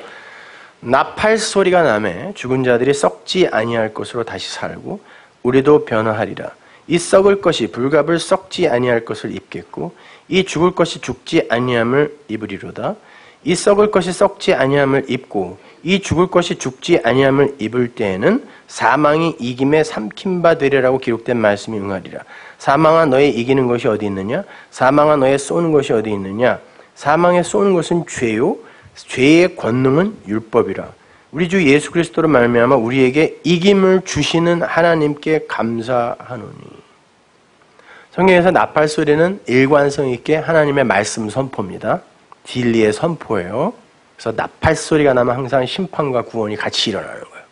나팔 소리가 나매 죽은 자들이 썩지 아니할 것으로 다시 살고 우리도 변화하리라. 이 썩을 것이 불갑을 썩지 아니할 것을 입겠고 이 죽을 것이 죽지 아니함을 입으리로다. 이 썩을 것이 썩지 아니함을 입고 이 죽을 것이 죽지 아니함을 입을 때에는 사망이 이김에 삼킨 바 되리라고 기록된 말씀이 응하리라. 사망아 너의 이기는 것이 어디 있느냐? 사망아 너의 쏘는 것이 어디 있느냐? 사망에 쏘는 것은 죄요 죄의 권능은 율법이라. 우리 주 예수 그리스도로 말미암아 우리에게 이김을 주시는 하나님께 감사하노니. 성경에서 나팔 소리는 일관성 있게 하나님의 말씀 선포입니다. 진리의 선포예요. 그래서 나팔 소리가 나면 항상 심판과 구원이 같이 일어나는 거예요.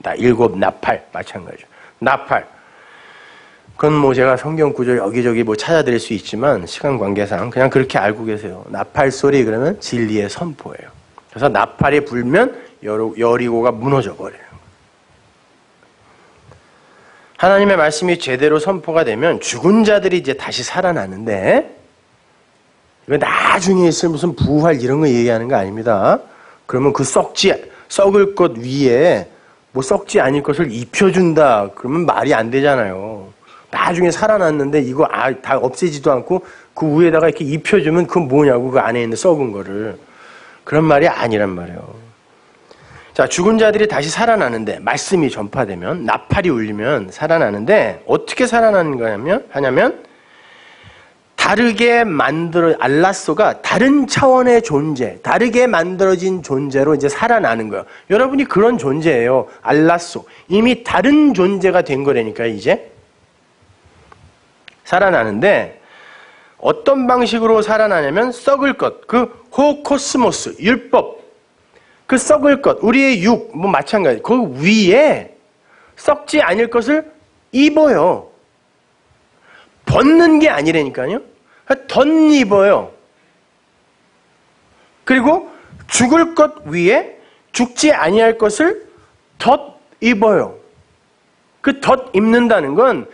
나 일곱 나팔 마찬가지죠. 나팔. 그건 뭐 제가 성경 구절 여기저기 뭐 찾아드릴 수 있지만 시간 관계상 그냥 그렇게 알고 계세요. 나팔 소리 그러면 진리의 선포예요. 그래서 나팔이 불면 여리고가 무너져 버려요. 하나님의 말씀이 제대로 선포가 되면 죽은 자들이 이제 다시 살아나는데, 이거 나중에 있을 무슨 부활 이런 거 얘기하는 거 아닙니다. 그러면 그 썩을 것 위에 뭐 썩지 않을 것을 입혀준다 그러면 말이 안 되잖아요. 나중에 살아났는데 이거 다 없애지도 않고 그 위에다가 이렇게 입혀주면 그건 뭐냐고, 그 안에 있는 썩은 거를. 그런 말이 아니란 말이에요. 자, 죽은 자들이 다시 살아나는데, 말씀이 전파되면, 나팔이 울리면 살아나는데, 어떻게 살아나는 거냐면, 다르게 알라스가 다른 차원의 존재, 다르게 만들어진 존재로 이제 살아나는 거예요. 여러분이 그런 존재예요. 알라스. 이미 다른 존재가 된 거라니까요, 이제. 살아나는데, 어떤 방식으로 살아나냐면, 썩을 것, 그 호코스모스, 율법. 그 썩을 것, 우리의 육, 뭐 마찬가지. 그 위에 썩지 않을 것을 입어요. 벗는 게 아니라니까요. 덧입어요. 그리고 죽을 것 위에 죽지 아니할 것을 덧입어요. 그 덧입는다는 건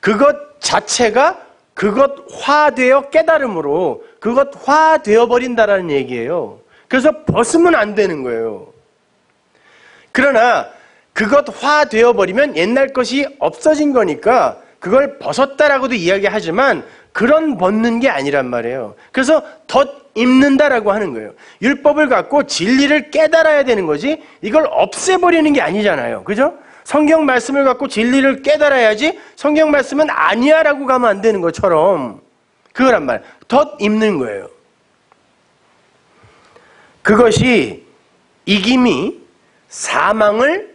그것 자체가 그것화되어 깨달음으로 그것화되어 버린다라는 얘기예요. 그래서 벗으면 안 되는 거예요. 그러나 그것화 되어버리면 옛날 것이 없어진 거니까 그걸 벗었다라고도 이야기하지만 그런 벗는 게 아니란 말이에요. 그래서 덧입는다라고 하는 거예요. 율법을 갖고 진리를 깨달아야 되는 거지 이걸 없애버리는 게 아니잖아요. 그죠? 성경 말씀을 갖고 진리를 깨달아야지 성경 말씀은 아니야 라고 가면 안 되는 것처럼 그거란 말이에요. 덧입는 거예요. 그것이 이김이 사망을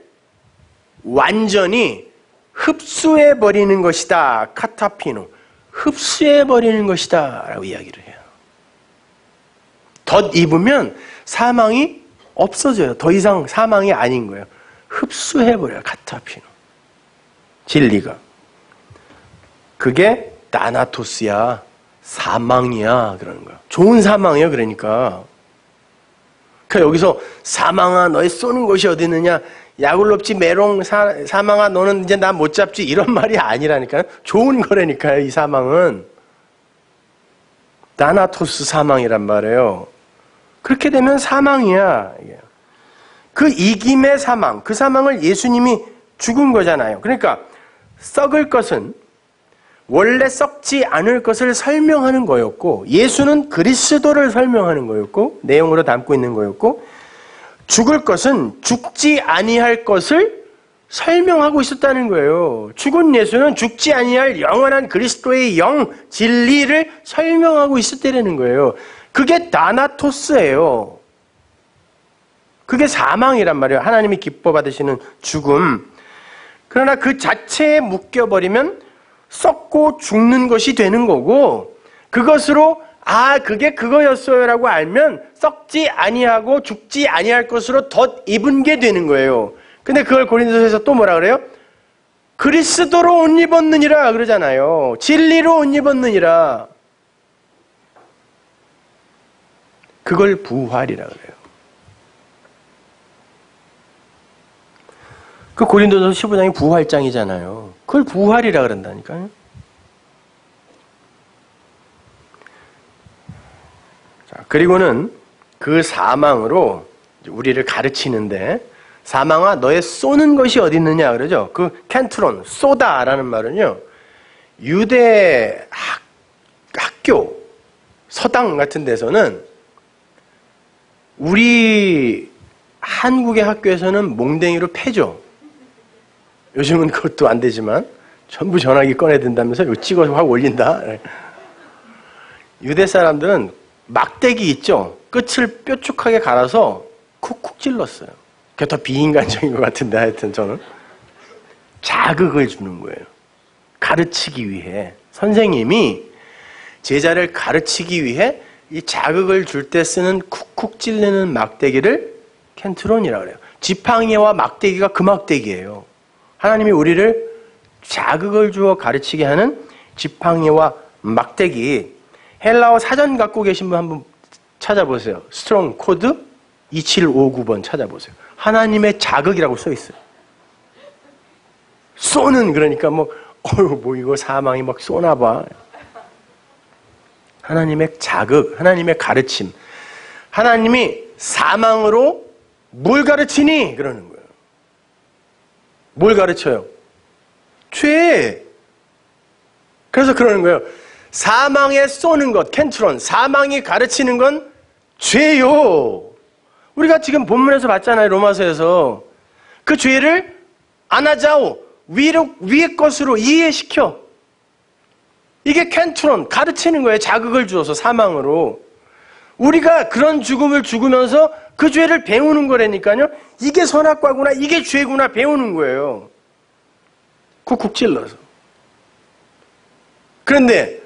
완전히 흡수해버리는 것이다. 카타피노. 흡수해버리는 것이다. 라고 이야기를 해요. 덧입으면 사망이 없어져요. 더 이상 사망이 아닌 거예요. 흡수해버려요. 카타피노. 진리가. 그게 다나토스야. 사망이야. 그러는 거예요. 좋은 사망이에요. 그러니까. 여기서 사망아 너의 쏘는 것이 어디 있느냐, 야굴롭지 메롱 사망아 너는 이제 나 못 잡지, 이런 말이 아니라니까요. 좋은 거라니까요. 이 사망은 다나토스 사망이란 말이에요. 그렇게 되면 사망이야. 그 이김의 사망, 그 사망을 예수님이 죽은 거잖아요. 그러니까 썩을 것은 원래 썩지 않을 것을 설명하는 거였고, 예수는 그리스도를 설명하는 거였고 내용으로 담고 있는 거였고, 죽을 것은 죽지 아니할 것을 설명하고 있었다는 거예요. 죽은 예수는 죽지 아니할 영원한 그리스도의 영, 진리를 설명하고 있었다는 거예요. 그게 다나토스예요. 그게 사망이란 말이에요. 하나님이 기뻐 받으시는 죽음. 그러나 그 자체에 묶여버리면 썩고 죽는 것이 되는 거고, 그것으로 아, 그게 그거였어요라고 알면 썩지 아니하고 죽지 아니할 것으로 덧입은 게 되는 거예요. 근데 그걸 고린도서에서 또 뭐라 그래요? 그리스도로 옷 입었느니라 그러잖아요. 진리로 옷 입었느니라. 그걸 부활이라 그래요. 그 고린도서 15장이 부활장이잖아요. 그걸 부활이라 그런다니까요. 자, 그리고는 그 사망으로 우리를 가르치는데, 사망아 너의 쏘는 것이 어디 있느냐 그러죠. 그 켄트론, 쏘다라는 말은요, 유대 학교, 서당 같은 데서는, 우리 한국의 학교에서는 몽댕이로 패죠. 요즘은 그것도 안 되지만 전부 전화기 꺼내든다면서 이거 찍어서 확 올린다. 유대 사람들은 막대기 있죠. 끝을 뾰족하게 갈아서 쿡쿡 찔렀어요. 그게 더 비인간적인 것 같은데 하여튼 저는 자극을 주는 거예요. 가르치기 위해. 선생님이 제자를 가르치기 위해 이 자극을 줄 때 쓰는 쿡쿡 찔리는 막대기를 켄트론이라고 해요. 지팡이와 막대기가 그 막대기예요. 하나님이 우리를 자극을 주어 가르치게 하는 지팡이와 막대기. 헬라어 사전 갖고 계신 분 한번 찾아보세요. 스트롱 코드 2759번 찾아보세요. 하나님의 자극이라고 써 있어요. 쏘는, 그러니까 뭐, 어휴, 뭐 이거 사망이 막 쏘나 봐. 하나님의 자극, 하나님의 가르침. 하나님이 사망으로 뭘 가르치니? 그러는 거예요. 뭘 가르쳐요? 죄. 그래서 그러는 거예요. 사망에 쏘는 것, 켄트론, 사망이 가르치는 건 죄요. 우리가 지금 본문에서 봤잖아요. 로마서에서. 그 죄를 아나자오, 위의 것으로 이해시켜. 이게 켄트론, 가르치는 거예요. 자극을 주어서 사망으로. 우리가 그런 죽음을 죽으면서 그 죄를 배우는 거라니까요. 이게 선악과구나, 이게 죄구나 배우는 거예요. 쿡쿡 찔러서. 그런데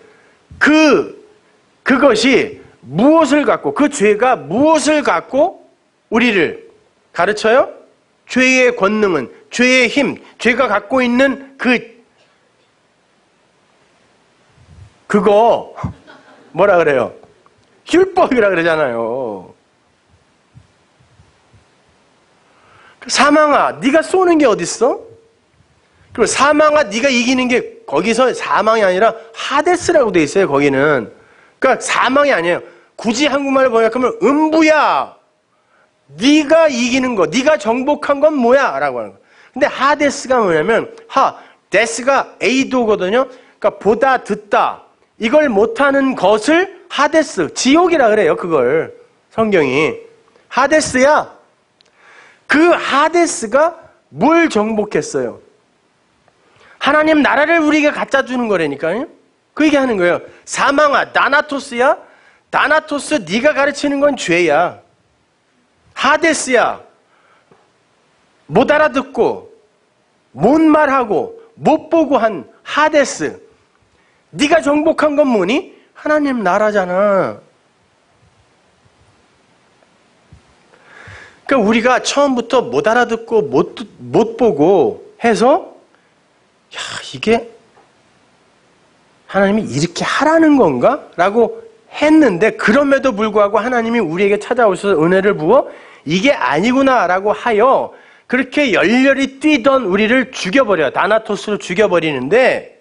그것이 무엇을 갖고, 그 죄가 무엇을 갖고 우리를 가르쳐요? 죄의 권능은, 죄의 힘, 죄가 갖고 있는 그거 뭐라 그래요? 율법이라 그러잖아요. 사망아, 네가 쏘는 게 어딨어? 그리고 사망아, 네가 이기는 게, 거기서 사망이 아니라 하데스라고 돼 있어요. 거기는. 그러니까 사망이 아니에요. 굳이 한국말로 번역하면 음부야. 네가 이기는 거, 네가 정복한 건 뭐야? 라고 하는 거. 근데 하데스가 뭐냐면, 데스가 에이도거든요. 그러니까 보다, 듣다, 이걸 못하는 것을 하데스, 지옥이라 그래요. 그걸 성경이. 하데스야. 그 하데스가 뭘 정복했어요? 하나님 나라를 우리에게 갖다 주는 거라니까요. 그 얘기하는 거예요. 사망아, 다나토스야. 다나토스, 네가 가르치는 건 죄야. 하데스야. 못 알아듣고, 못 말하고, 못 보고 한 하데스. 네가 정복한 건 뭐니? 하나님 나라잖아. 그러니까 우리가 처음부터 못 알아듣고 못 보고 해서, 야, 이게 하나님이 이렇게 하라는 건가? 라고 했는데, 그럼에도 불구하고 하나님이 우리에게 찾아오셔서 은혜를 부어 이게 아니구나 라고 하여 그렇게 열렬히 뛰던 우리를 죽여버려요. 다나토스로 죽여버리는데,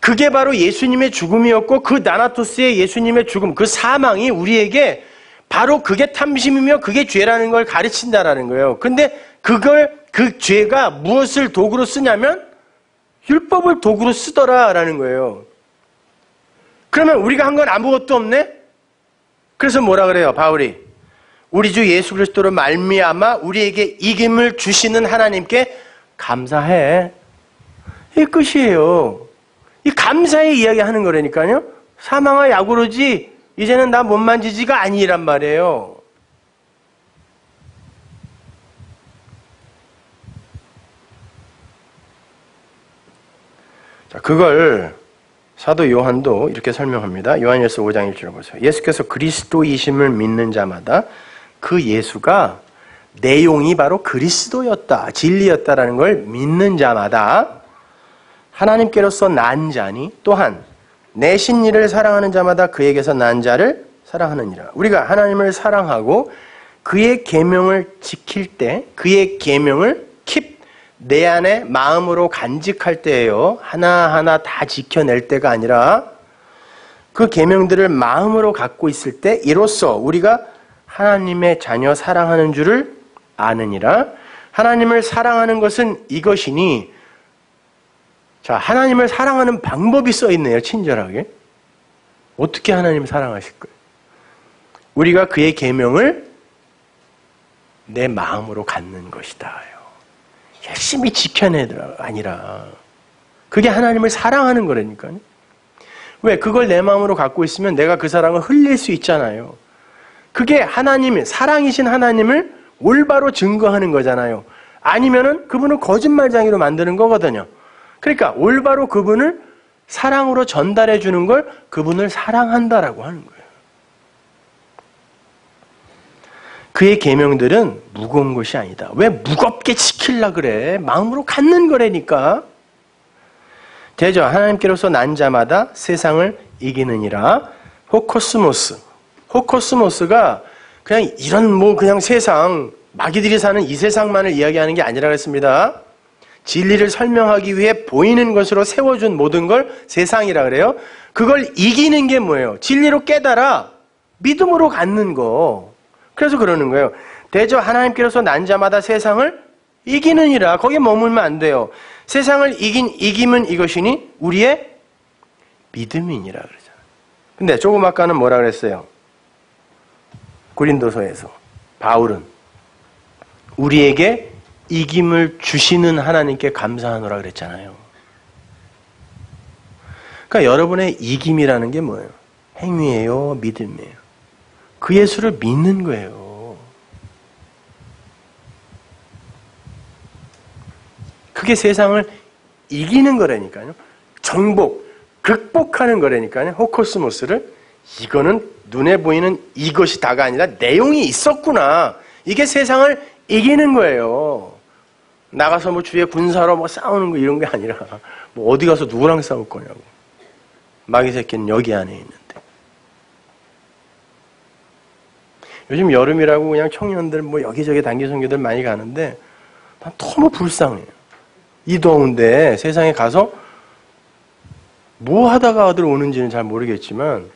그게 바로 예수님의 죽음이었고, 그 다나토스의 예수님의 죽음, 그 사망이 우리에게 바로 그게 탐심이며 그게 죄라는 걸 가르친다라는 거예요. 근데 그 죄가 무엇을 도구로 쓰냐면 율법을 도구로 쓰더라라는 거예요. 그러면 우리가 한 건 아무것도 없네? 그래서 뭐라 그래요, 바울이? 우리 주 예수 그리스도로 말미암아 우리에게 이김을 주시는 하나님께 감사해. 이게 끝이에요. 이 감사의 이야기 하는 거라니까요. 사망아 야구로지, 이제는 나 못 만지지가 아니란 말이에요. 자, 그걸 사도 요한도 이렇게 설명합니다. 요한일서 5장 1절을 보세요. 예수께서 그리스도이심을 믿는 자마다 그 예수가 내용이 바로 그리스도였다, 진리였다라는 걸 믿는 자마다 하나님께로서 난 자니 또한 내신 이를 사랑하는 자마다 그에게서 난 자를 사랑하느니라. 우리가 하나님을 사랑하고 그의 계명을 지킬 때, 그의 계명을 내 안에 마음으로 간직할 때예요. 하나하나 다 지켜낼 때가 아니라 그 계명들을 마음으로 갖고 있을 때 이로써 우리가 하나님의 자녀 사랑하는 줄을 아느니라. 하나님을 사랑하는 것은 이것이니, 자, 하나님을 사랑하는 방법이 써 있네요. 친절하게. 어떻게 하나님을 사랑하실 거예요? 우리가 그의 계명을 내 마음으로 갖는 것이다. 열심히 지켜내더라 아니라 그게 하나님을 사랑하는 거라니까요. 왜? 그걸 내 마음으로 갖고 있으면 내가 그 사랑을 흘릴 수 있잖아요. 그게 하나님이 사랑이신 하나님을 올바로 증거하는 거잖아요. 아니면은 그분을 거짓말쟁이로 만드는 거거든요. 그러니까 올바로 그분을 사랑으로 전달해 주는 걸 그분을 사랑한다라고 하는 거예요. 그의 계명들은 무거운 것이 아니다. 왜 무겁게 지키려 그래? 마음으로 갖는 거라니까. 대저 하나님께로서 난 자마다 세상을 이기느니라. 호코스모스. 호코스모스가 그냥 이런 뭐 그냥 세상, 마귀들이 사는 이 세상만을 이야기하는 게 아니라 그랬습니다. 진리를 설명하기 위해 보이는 것으로 세워준 모든 걸 세상이라 그래요. 그걸 이기는 게 뭐예요? 진리로 깨달아 믿음으로 갖는 거. 그래서 그러는 거예요. 대저 하나님께로서 난 자마다 세상을 이기느니라. 거기에 머물면 안 돼요. 세상을 이긴 이김은 이것이니 우리의 믿음이니라 그러잖아요. 근데 조금 아까는 뭐라 그랬어요? 고린도서에서 바울은 우리에게 이김을 주시는 하나님께 감사하노라 그랬잖아요. 그러니까 여러분의 이김이라는 게 뭐예요? 행위예요, 믿음이에요. 그 예수를 믿는 거예요. 그게 세상을 이기는 거라니까요. 정복, 극복하는 거라니까요. 호코스모스를. 이거는 눈에 보이는 이것이 다가 아니라 내용이 있었구나. 이게 세상을 이기는 거예요. 나가서 뭐 주위에 군사로 뭐 싸우는 거 이런 게 아니라 뭐 어디 가서 누구랑 싸울 거냐고. 마귀 새끼는 여기 안에 있는. 요즘 여름이라고 그냥 청년들 뭐 여기저기 단기 선교들 많이 가는데 난 너무 불쌍해요. 이 더운데 세상에 가서 뭐 하다가 어디로 오는지는 잘 모르겠지만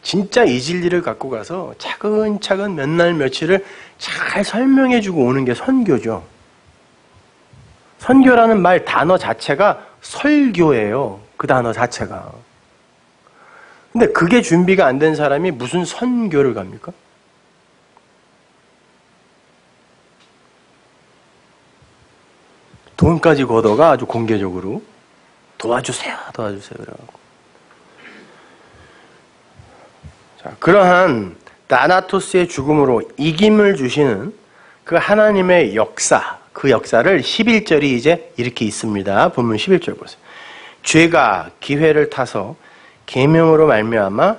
진짜 이 진리를 갖고 가서 차근차근 몇 날 며칠을 잘 설명해주고 오는 게 선교죠. 선교라는 말 단어 자체가 설교예요. 그 단어 자체가. 근데 그게 준비가 안 된 사람이 무슨 선교를 갑니까? 돈까지 걷어가 아주 공개적으로 도와주세요, 도와주세요 그러고. 자, 그러한 다나토스의 죽음으로 이김을 주시는 그 하나님의 역사, 그 역사를 11절이 이제 이렇게 있습니다. 본문 11절 보세요. 죄가 기회를 타서 계명으로 말미암아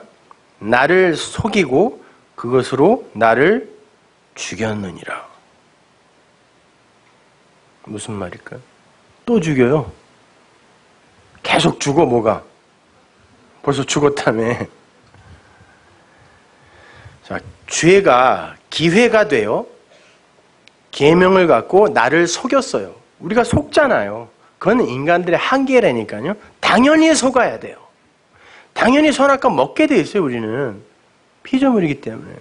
나를 속이고 그것으로 나를 죽였느니라. 무슨 말일까요? 또 죽여요. 계속 죽어. 뭐가? 벌써 죽었다며. 자, 죄가 기회가 돼요. 계명을 갖고 나를 속였어요. 우리가 속잖아요. 그건 인간들의 한계라니까요. 당연히 속아야 돼요. 당연히 선악과 먹게 돼 있어요. 우리는 피조물이기 때문에.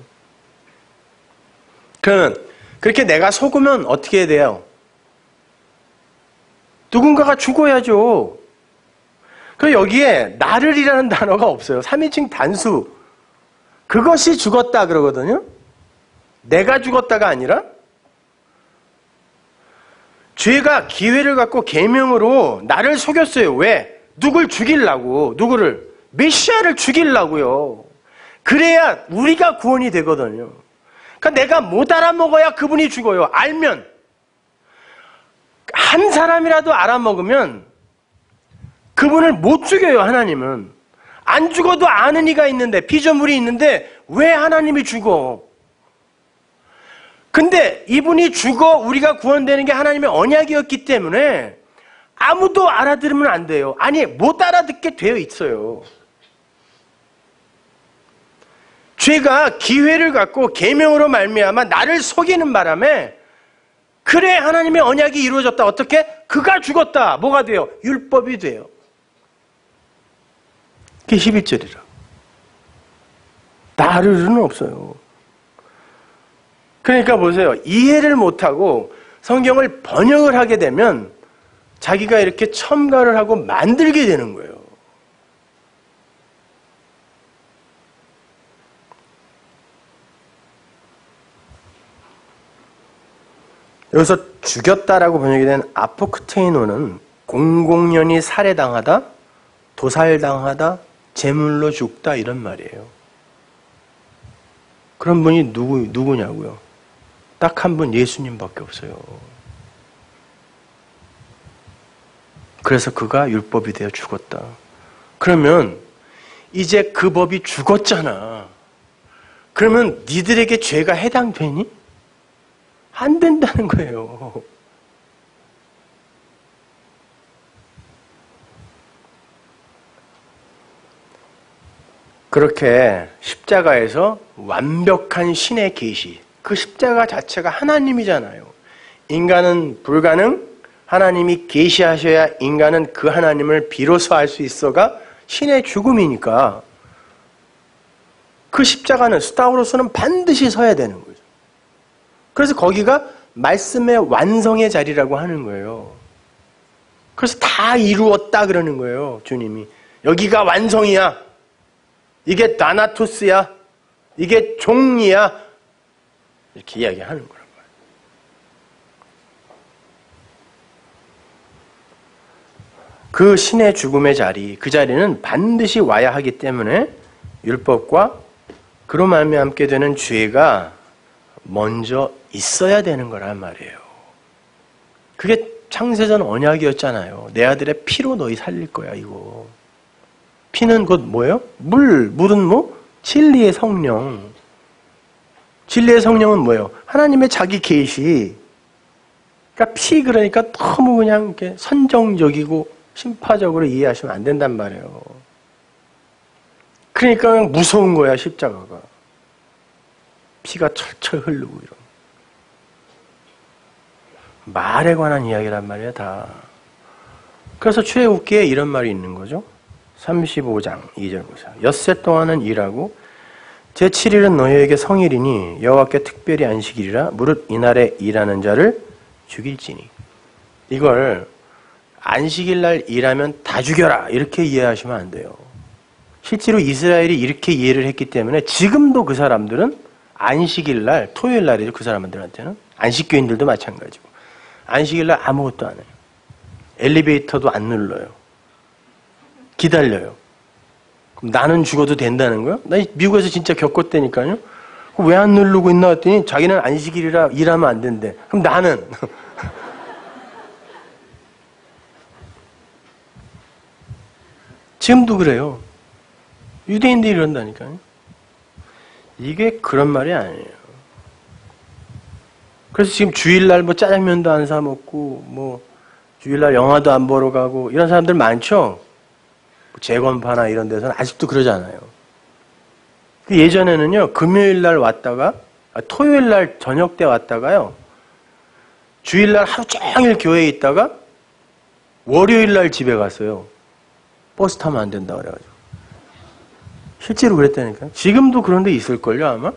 그러면 그렇게 내가 속으면 어떻게 해야 돼요? 누군가가 죽어야죠. 그리고 여기에 나를 이라는 단어가 없어요. 3인칭 단수. 그것이 죽었다 그러거든요. 내가 죽었다가 아니라 죄가 기회를 갖고 계명으로 나를 속였어요. 왜? 누굴 죽이려고. 누구를? 메시아를 죽이려고요. 그래야 우리가 구원이 되거든요. 그러니까 내가 못 알아먹어야 그분이 죽어요. 알면. 한 사람이라도 알아먹으면 그분을 못 죽여요. 하나님은 안 죽어도 아는 이가 있는데, 피조물이 있는데 왜 하나님이 죽어? 근데 이분이 죽어 우리가 구원되는 게 하나님의 언약이었기 때문에 아무도 알아들으면 안 돼요. 아니, 못 알아듣게 되어 있어요. 죄가 기회를 갖고 계명으로 말미암아 나를 속이는 바람에, 그래 하나님의 언약이 이루어졌다. 어떻게? 그가 죽었다. 뭐가 돼요? 율법이 돼요. 그게 11절이라. 나를은 없어요. 그러니까 보세요. 이해를 못하고 성경을 번역을 하게 되면 자기가 이렇게 첨가를 하고 만들게 되는 거예요. 여기서 죽였다라고 번역이 된 아포크테이노는 공공연히 살해당하다, 도살당하다, 제물로 죽다 이런 말이에요. 그런 분이 누구냐고요? 딱 한 분, 예수님밖에 없어요. 그래서 그가 율법이 되어 죽었다. 그러면 이제 그 법이 죽었잖아. 그러면 니들에게 죄가 해당되니? 안 된다는 거예요. 그렇게 십자가에서 완벽한 신의 계시, 그 십자가 자체가 하나님이잖아요. 인간은 불가능, 하나님이 계시하셔야 인간은 그 하나님을 비로소 알 수 있어가 신의 죽음이니까 그 십자가는 스타우로서는 반드시 서야 되는 거예요. 그래서 거기가 말씀의 완성의 자리라고 하는 거예요. 그래서 다 이루었다 그러는 거예요. 주님이 여기가 완성이야, 이게 다나토스야, 이게 종이야, 이렇게 이야기하는 거란 말이에요. 그 신의 죽음의 자리, 그 자리는 반드시 와야 하기 때문에 율법과 그로 말미암게 되는 죄가 먼저 있어야 되는 거란 말이에요. 그게 창세전 언약이었잖아요. 내 아들의 피로 너희 살릴 거야. 이거 피는 곧 뭐예요? 물은 뭐? 진리의 성령. 진리의 성령은 뭐예요? 하나님의 자기 계시. 그러니까 피, 그러니까 너무 그냥 이렇게 선정적이고 심파적으로 이해하시면 안 된단 말이에요. 그러니까 무서운 거야, 십자가가. 피가 철철 흐르고 이런 말에 관한 이야기란 말이야, 다. 그래서 출애굽기에 이런 말이 있는 거죠. 35장 2절 보세요. 엿새 동안은 일하고 제7일은 너희에게 성일이니 여호와께 특별히 안식일이라 무릇 이날에 일하는 자를 죽일지니. 이걸 안식일날 일하면 다 죽여라 이렇게 이해하시면 안 돼요. 실제로 이스라엘이 이렇게 이해를 했기 때문에 지금도 그 사람들은 안식일날, 토요일날이죠. 그 사람들한테는 안식교인들도 마찬가지고 안식일날 아무것도 안 해요. 엘리베이터도 안 눌러요. 기다려요. 그럼 나는 죽어도 된다는 거야? 나 미국에서 진짜 겪었다니까요. 왜 안 누르고 있나 했더니 자기는 안식일이라 일하면 안 된대. 그럼 나는 지금도 그래요. 유대인들이 이런다니까요. 이게 그런 말이 아니에요. 그래서 지금 주일날 뭐 짜장면도 안 사 먹고 뭐 주일날 영화도 안 보러 가고 이런 사람들 많죠? 재건파나 이런 데서는 아직도 그러잖아요. 예전에는요, 금요일날 왔다가 토요일날 저녁 때 왔다가요, 주일날 하루 종일 교회에 있다가 월요일날 집에 갔어요. 버스 타면 안 된다 그래가지고. 실제로 그랬다니까요. 지금도 그런 데 있을걸요, 아마?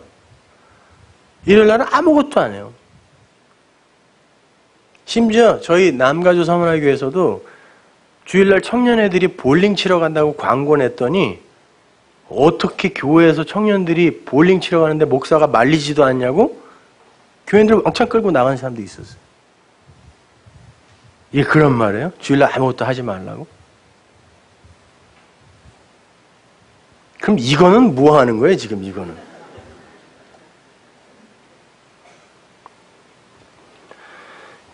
일요일 날은 아무것도 안 해요. 심지어 저희 남가주 사문화교에서도 주일날 청년애들이 볼링 치러 간다고 광고 냈더니 어떻게 교회에서 청년들이 볼링 치러 가는데 목사가 말리지도 않냐고 교인들을 왕창 끌고 나간 사람도 있었어요. 이게 그런 말이에요? 주일날 아무것도 하지 말라고? 그럼 이거는 뭐 하는 거예요, 지금 이거는?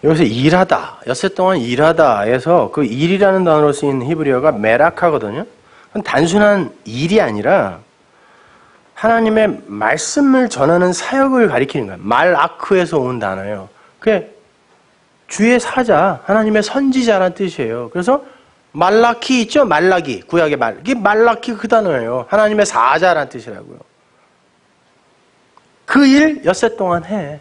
여기서 일하다, 엿새 동안 일하다에서 그 일이라는 단어로 쓰인 히브리어가 메라카거든요. 단순한 일이 아니라 하나님의 말씀을 전하는 사역을 가리키는 거예요. 말아크에서 온 단어예요. 그게 주의 사자, 하나님의 선지자라는 뜻이에요. 그래서 말라키 있죠? 말라기, 구약의 말. 이게 말라키 그 단어예요. 하나님의 사자라는 뜻이라고요. 그 일 엿새 동안 해.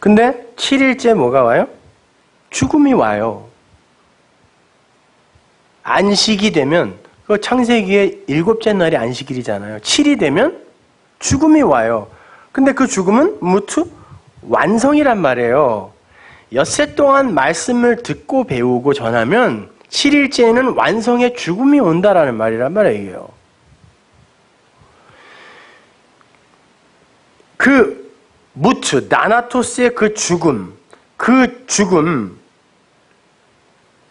근데 7일째 뭐가 와요? 죽음이 와요. 안식이 되면 그 창세기의 7째 날이 안식일이잖아요. 7이 되면 죽음이 와요. 근데 그 죽음은 무투 완성이란 말이에요. 엿새 동안 말씀을 듣고 배우고 전하면 7일째에는 완성의 죽음이 온다라는 말이란 말이에요. 그 무츠, 나나토스의 그 죽음,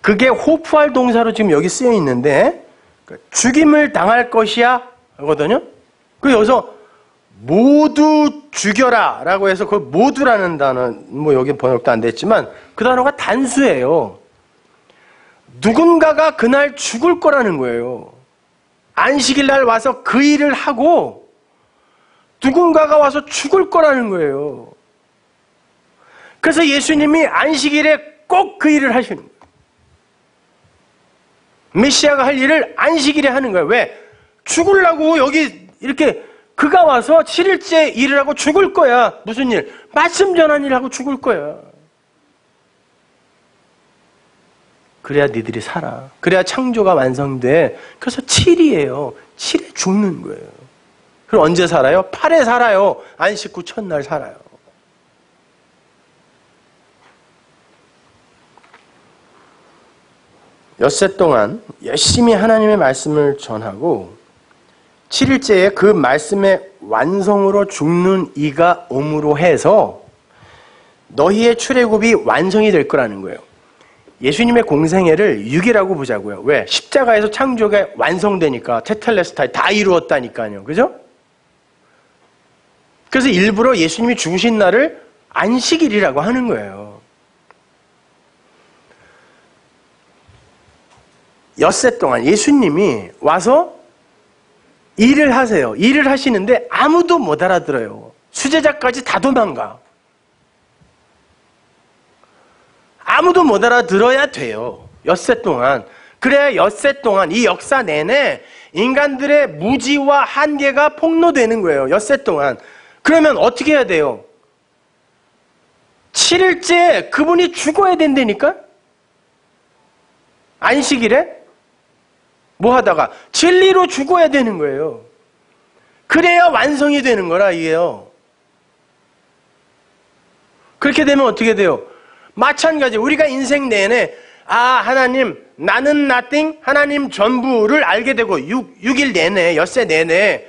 그게 호프할 동사로 지금 여기 쓰여 있는데, 죽임을 당할 것이야, 하거든요? 그래서 여기서, 모두 죽여라, 라고 해서, 그 모두라는 단어, 뭐 여기 번역도 안 됐지만, 그 단어가 단수예요. 누군가가 그날 죽을 거라는 거예요. 안식일 날 와서 그 일을 하고, 누군가가 와서 죽을 거라는 거예요. 그래서 예수님이 안식일에 꼭 그 일을 하시는 거예요. 메시아가 할 일을 안식일에 하는 거예요. 왜? 죽으려고 여기 이렇게 그가 와서 7일째 일을 하고 죽을 거야. 무슨 일? 말씀 전한 일 하고 죽을 거야. 그래야 니들이 살아. 그래야 창조가 완성돼. 그래서 7이에요. 7에 죽는 거예요. 그럼 언제 살아요? 8에 살아요. 안식 후 첫날 살아요. 엿새 동안 열심히 하나님의 말씀을 전하고 7일째에 그 말씀의 완성으로 죽는 이가 오므로 해서 너희의 출애굽이 완성이 될 거라는 거예요. 예수님의 공생애를 6이라고 보자고요. 왜? 십자가에서 창조가 완성되니까 테텔레스타이 다 이루었다니까요. 그죠? 그래서 일부러 예수님이 죽으신 날을 안식일이라고 하는 거예요. 엿새 동안 예수님이 와서 일을 하세요. 일을 하시는데 아무도 못 알아들어요. 수제자까지 다 도망가. 아무도 못 알아들어야 돼요. 엿새 동안. 그래야 엿새 동안 이 역사 내내 인간들의 무지와 한계가 폭로되는 거예요. 엿새 동안. 그러면 어떻게 해야 돼요? 7일째 그분이 죽어야 된다니까? 안식일에? 뭐 하다가? 진리로 죽어야 되는 거예요. 그래야 완성이 되는 거라 이게요. 그렇게 되면 어떻게 돼요? 마찬가지 우리가 인생 내내 아 하나님 나는 nothing 하나님 전부를 알게 되고 6일 내내 엿새 내내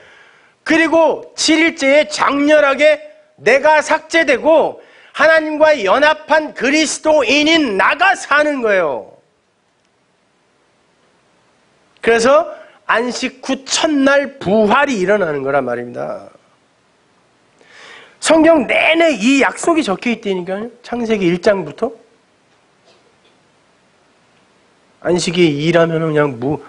그리고 7일째에 장렬하게 내가 삭제되고 하나님과 연합한 그리스도인인 나가 사는 거예요. 그래서 안식 후 첫날 부활이 일어나는 거란 말입니다. 성경 내내 이 약속이 적혀있다니까요. 창세기 1장부터. 안식이 일하면 그냥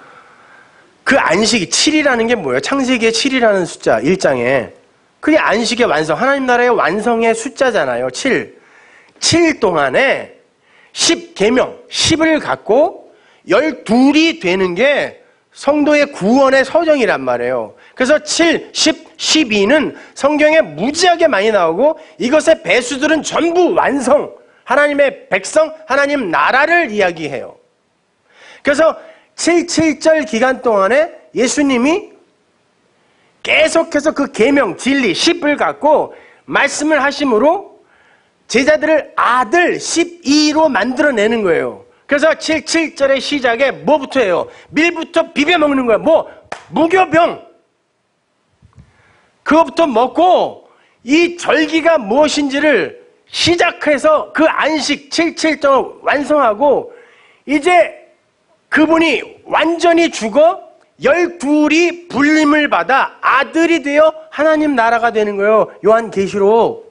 그 안식이 7이라는 게 뭐예요? 창세기의 7이라는 숫자 1장에 그게 안식의 완성, 하나님 나라의 완성의 숫자잖아요. 7 동안에 10계명, 10을 갖고 12이 되는 게 성도의 구원의 서정이란 말이에요. 그래서 7, 10, 12는 성경에 무지하게 많이 나오고 이것의 배수들은 전부 완성, 하나님의 백성, 하나님 나라를 이야기해요. 그래서 7.7절 기간 동안에 예수님이 계속해서 그 계명 진리 10을 갖고 말씀을 하심으로 제자들을 아들 12로 만들어내는 거예요. 그래서 7.7절의 시작에 뭐부터 해요? 밀부터 비벼먹는 거예요. 뭐? 무교병! 그것부터 먹고 이 절기가 무엇인지를 시작해서 그 안식 7.7절을 완성하고 이제 그분이 완전히 죽어 열둘이 불림을 받아 아들이 되어 하나님 나라가 되는 거예요. 요한계시록.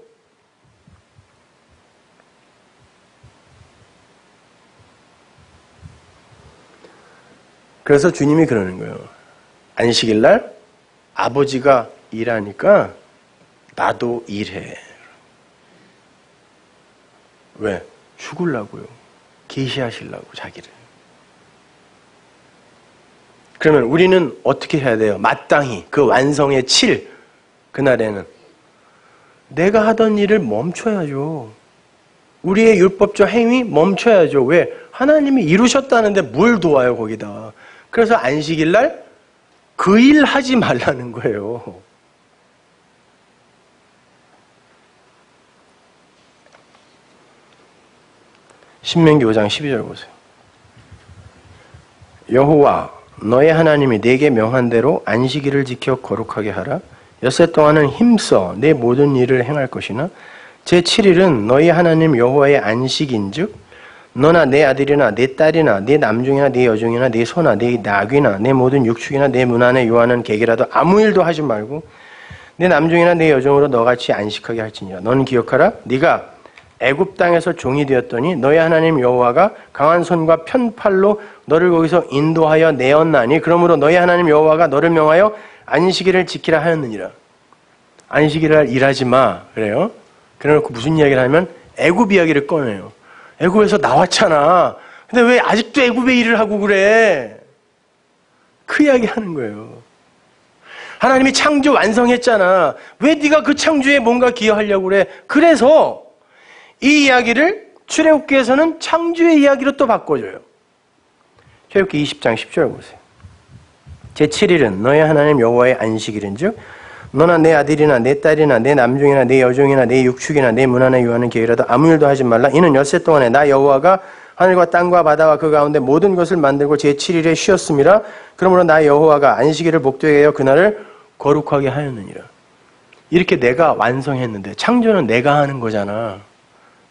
그래서 주님이 그러는 거예요. 안식일날 아버지가 일하니까 나도 일해. 왜? 죽으려고요. 계시하시려고 자기를. 그러면 우리는 어떻게 해야 돼요? 마땅히 그 완성의 7, 그날에는 내가 하던 일을 멈춰야죠. 우리의 율법적 행위 멈춰야죠. 왜? 하나님이 이루셨다는데 뭘 도와요 거기다. 그래서 안식일날 그 일 하지 말라는 거예요. 신명기 5장 12절 보세요. 여호와 너의 하나님이 네게 명한 대로 안식일을 지켜 거룩하게 하라. 엿새 동안은 힘써 내 모든 일을 행할 것이나 제7일은 너희 하나님 여호와의 안식인즉 너나 내 아들이나 내 딸이나 내 남종이나 내 여종이나 내 소나 내 낙이나 내 모든 육축이나 내 문 안에 요하는 계기라도 아무 일도 하지 말고 내 남종이나 내 여종으로 너같이 안식하게 할지니라. 너는 기억하라. 네가 애굽 땅에서 종이 되었더니 너의 하나님 여호와가 강한 손과 편팔로 너를 거기서 인도하여 내었나니 그러므로 너의 하나님 여호와가 너를 명하여 안식일을 지키라 하였느니라. 안식일을 일하지 마 그래요. 그래놓고 무슨 이야기를 하면 애굽 이야기를 꺼내요. 애굽에서 나왔잖아. 근데 왜 아직도 애굽의 일을 하고 그래? 그 이야기 하는 거예요. 하나님이 창조 완성했잖아. 왜 네가 그 창조에 뭔가 기여하려고 그래? 그래서 이 이야기를 출애굽기에서는 창조의 이야기로 또 바꿔줘요. 출애굽기 20장 10절 보세요. 제7일은 너의 하나님 여호와의 안식일인즉 너나 내 아들이나 내 딸이나 내 남종이나 내 여종이나 내 육축이나 내 문 안에 요하는 계획이라도 아무 일도 하지 말라. 이는 엿새 동안에 나 여호와가 하늘과 땅과 바다와 그 가운데 모든 것을 만들고 제7일에 쉬었음이라. 그러므로 나 여호와가 안식일을 복되게 하여 그날을 거룩하게 하였느니라. 이렇게 내가 완성했는데 창조는 내가 하는 거잖아.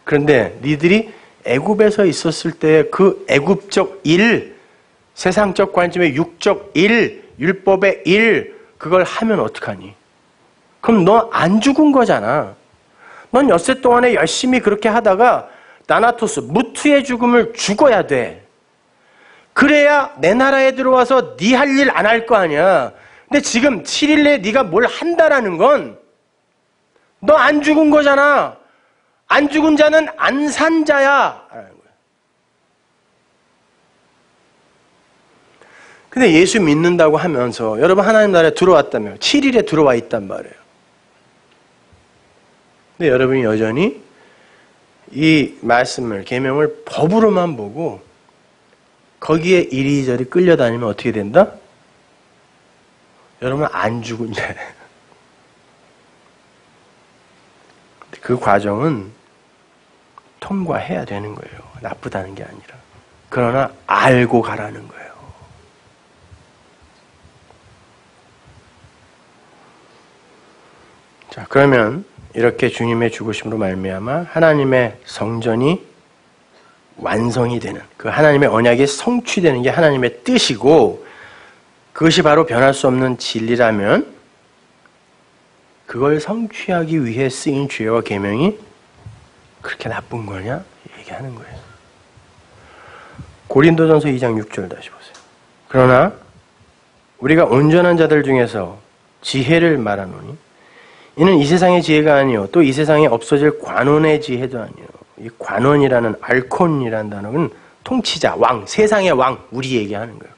그런데 니들이 애굽에서 있었을 때의 그 애굽적 일, 세상적 관점의 육적 일, 율법의 일, 그걸 하면 어떡하니? 그럼 너 안 죽은 거잖아. 넌 엿새 동안에 열심히 그렇게 하다가 나나토스, 무트의 죽음을 죽어야 돼. 그래야 내 나라에 들어와서 네 할 일 안 할 거 아니야. 근데 지금 7일 내에 네가 뭘 한다라는 건 너 안 죽은 거잖아. 안 죽은 자는 안 산 자야. 근데 예수 믿는다고 하면서 여러분 하나님 나라에 들어왔다며 7일에 들어와 있단 말이에요. 근데 여러분이 여전히 이 말씀을 계명을 법으로만 보고 거기에 이리저리 끌려다니면 어떻게 된다? 여러분 안 죽은 자예요. 그 과정은 통과해야 되는 거예요. 나쁘다는 게 아니라. 그러나 알고 가라는 거예요. 자, 그러면 이렇게 주님의 죽으심으로 말미암아 하나님의 성전이 완성이 되는 그 하나님의 언약이 성취되는 게 하나님의 뜻이고 그것이 바로 변할 수 없는 진리라면 그걸 성취하기 위해 쓰인 죄와 계명이 그렇게 나쁜 거냐? 얘기하는 거예요. 고린도전서 2장 6절 다시 보세요. 그러나 우리가 온전한 자들 중에서 지혜를 말하노니 이는 이 세상의 지혜가 아니요 또 이 세상에 없어질 관원의 지혜도 아니요. 이 관원이라는 알콘이라는 단어는 통치자, 왕, 세상의 왕, 우리 얘기하는 거예요.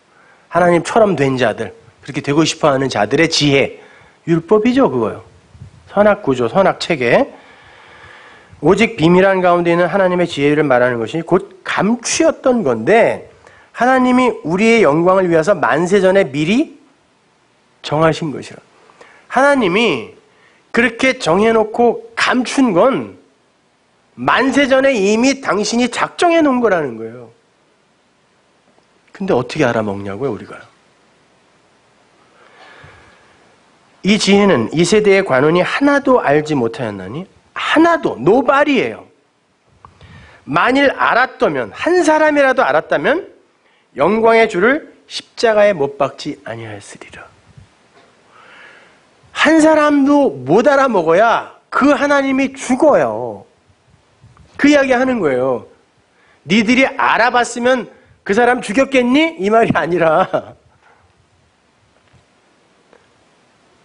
하나님처럼 된 자들, 그렇게 되고 싶어하는 자들의 지혜, 율법이죠 그거요. 선악구조, 선악체계. 오직 비밀한 가운데 있는 하나님의 지혜를 말하는 것이 곧 감추였던 건데 하나님이 우리의 영광을 위해서 만세전에 미리 정하신 것이라. 하나님이 그렇게 정해놓고 감춘 건 만세전에 이미 당신이 작정해 놓은 거라는 거예요. 근데 어떻게 알아먹냐고요 우리가. 이 지혜는 이 세대의 관원이 하나도 알지 못하였나니 하나도 노바리예요. 만일 알았다면 한 사람이라도 알았다면 영광의 주를 십자가에 못 박지 아니하였으리라. 한 사람도 못 알아먹어야 그 하나님이 죽어요. 그 이야기 하는 거예요. 니들이 알아봤으면 그 사람 죽였겠니? 이 말이 아니라,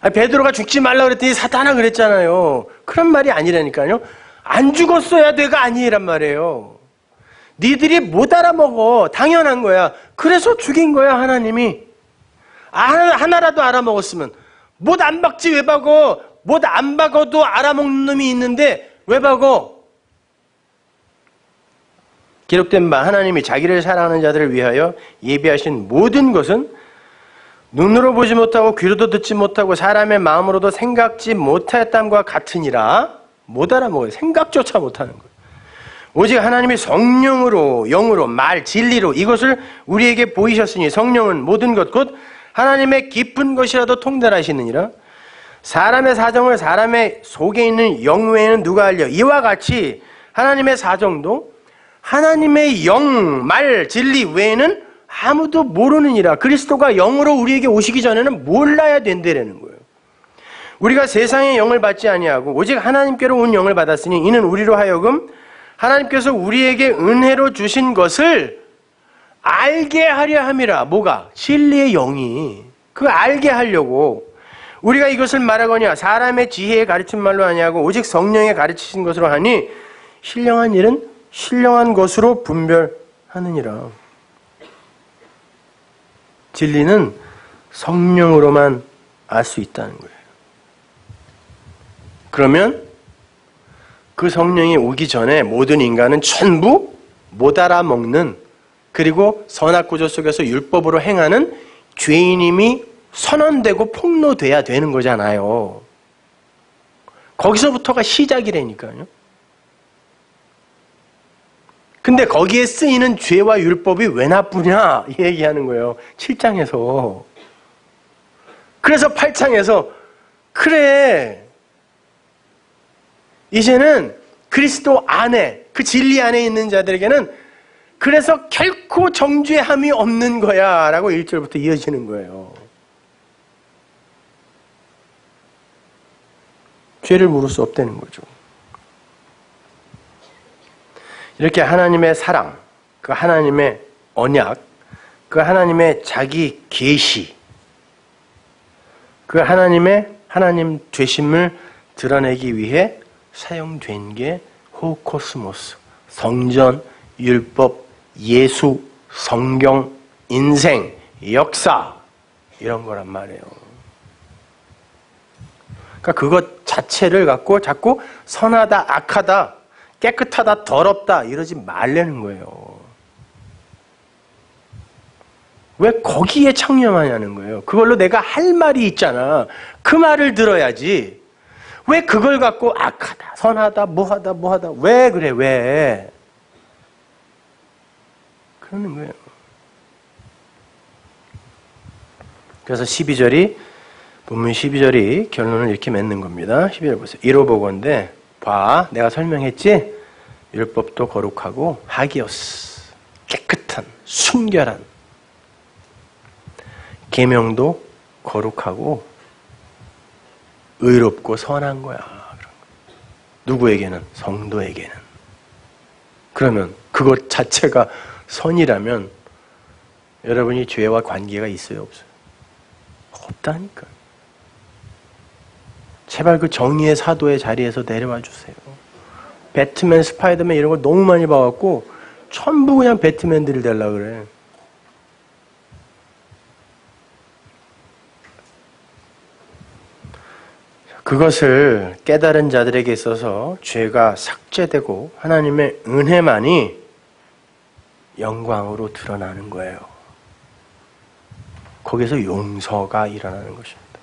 베드로가 죽지 말라 그랬더니 사탄아 그랬잖아요. 그런 말이 아니라니까요. 안 죽었어야 돼가 아니란 말이에요. 니들이 못 알아먹어. 당연한 거야. 그래서 죽인 거야 하나님이. 하나라도 알아먹었으면. 못 안 박지 왜 박어? 못 안 박어도 알아먹는 놈이 있는데 왜 박어? 기록된 바 하나님이 자기를 사랑하는 자들을 위하여 예비하신 모든 것은 눈으로 보지 못하고 귀로도 듣지 못하고 사람의 마음으로도 생각지 못하였담과 같으니라. 못 알아먹어요. 생각조차 못하는 거예요. 오직 하나님이 성령으로 영으로 말 진리로 이것을 우리에게 보이셨으니 성령은 모든 것 곧 하나님의 깊은 것이라도 통달하시느니라. 사람의 사정을 사람의 속에 있는 영 외에는 누가 알려. 이와 같이 하나님의 사정도 하나님의 영, 말, 진리 외에는 아무도 모르느니라. 그리스도가 영으로 우리에게 오시기 전에는 몰라야 된다라는 거예요. 우리가 세상의 영을 받지 아니하고 오직 하나님께로 온 영을 받았으니 이는 우리로 하여금 하나님께서 우리에게 은혜로 주신 것을 알게 하려 함이라. 뭐가? 진리의 영이. 그걸 알게 하려고. 우리가 이것을 말하거냐 사람의 지혜의 가르친 말로 아니하고 오직 성령의 가르치신 것으로 하니 신령한 일은 신령한 것으로 분별하느니라. 진리는 성령으로만 알 수 있다는 거예요. 그러면 그 성령이 오기 전에 모든 인간은 전부 못 알아먹는, 그리고 선악구조 속에서 율법으로 행하는 죄인임이 선언되고 폭로돼야 되는 거잖아요. 거기서부터가 시작이라니까요. 근데 거기에 쓰이는 죄와 율법이 왜 나쁘냐 얘기하는 거예요. 7장에서. 그래서 8장에서 그래 이제는 그리스도 안에 그 진리 안에 있는 자들에게는 그래서 결코 정죄함이 없는 거야 라고 1절부터 이어지는 거예요. 죄를 물을 수 없다는 거죠. 이렇게 하나님의 사랑, 그 하나님의 언약, 그 하나님의 자기 계시, 그 하나님의 하나님 되심을 드러내기 위해 사용된 게 호코스모스, 성전, 율법, 예수, 성경, 인생, 역사 이런 거란 말이에요. 그러니까 그것 자체를 갖고 자꾸 선하다, 악하다, 깨끗하다, 더럽다 이러지 말라는 거예요. 왜 거기에 창념하냐는 거예요. 그걸로 내가 할 말이 있잖아. 그 말을 들어야지. 왜 그걸 갖고 악하다, 선하다, 뭐하다, 뭐하다 왜 그래, 왜? 그러는 거예요. 그래서 12절이 본문 12절이 결론을 이렇게 맺는 겁니다. 12절 보세요. 이로 보건대 봐, 내가 설명했지? 율법도 거룩하고 하기오스, 깨끗한, 순결한, 계명도 거룩하고 의롭고 선한 거야. 누구에게는? 성도에게는. 그러면 그것 자체가 선이라면 여러분이 죄와 관계가 있어요? 없어요? 없다니까요. 제발 그 정의의 사도의 자리에서 내려와 주세요. 배트맨, 스파이더맨 이런 거 너무 많이 봐갖고 전부 그냥 배트맨들이 되려고 그래. 그것을 깨달은 자들에게 있어서 죄가 삭제되고 하나님의 은혜만이 영광으로 드러나는 거예요. 거기서 용서가 일어나는 것입니다.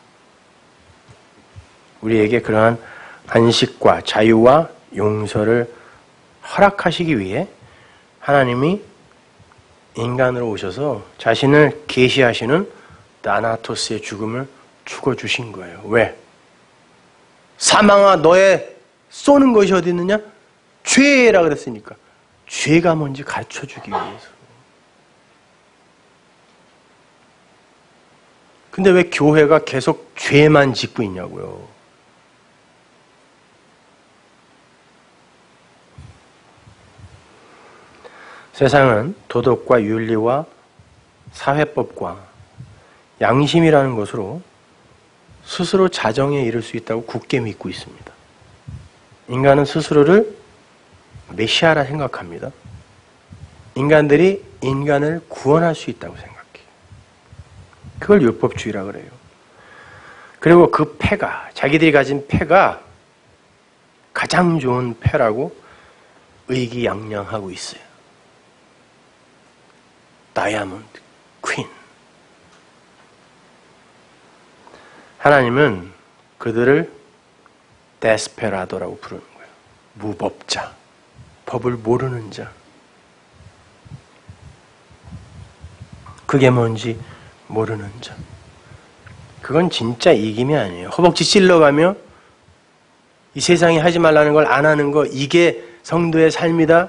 우리에게 그러한 안식과 자유와 용서를 허락하시기 위해 하나님이 인간으로 오셔서 자신을 계시하시는 다나토스의 죽음을 죽어주신 거예요. 왜? 사망아 너의 쏘는 것이 어디 있느냐? 죄라 그랬으니까. 죄가 뭔지 가르쳐주기 위해서. 근데 왜 교회가 계속 죄만 짓고 있냐고요. 세상은 도덕과 윤리와 사회법과 양심이라는 것으로 스스로 자정에 이를 수 있다고 굳게 믿고 있습니다. 인간은 스스로를 메시아라 생각합니다. 인간들이 인간을 구원할 수 있다고 생각해요. 그걸 율법주의라 그래요. 그리고 그 패가, 자기들이 가진 패가 가장 좋은 패라고 의기양양하고 있어요. 다이아몬드 퀸. 하나님은 그들을 데스페라도라고 부르는 거예요. 무법자, 법을 모르는 자. 그게 뭔지 모르는 자. 그건 진짜 이김이 아니에요. 허벅지 찔러가며 이 세상이 하지 말라는 걸 안 하는 거, 이게 성도의 삶이다.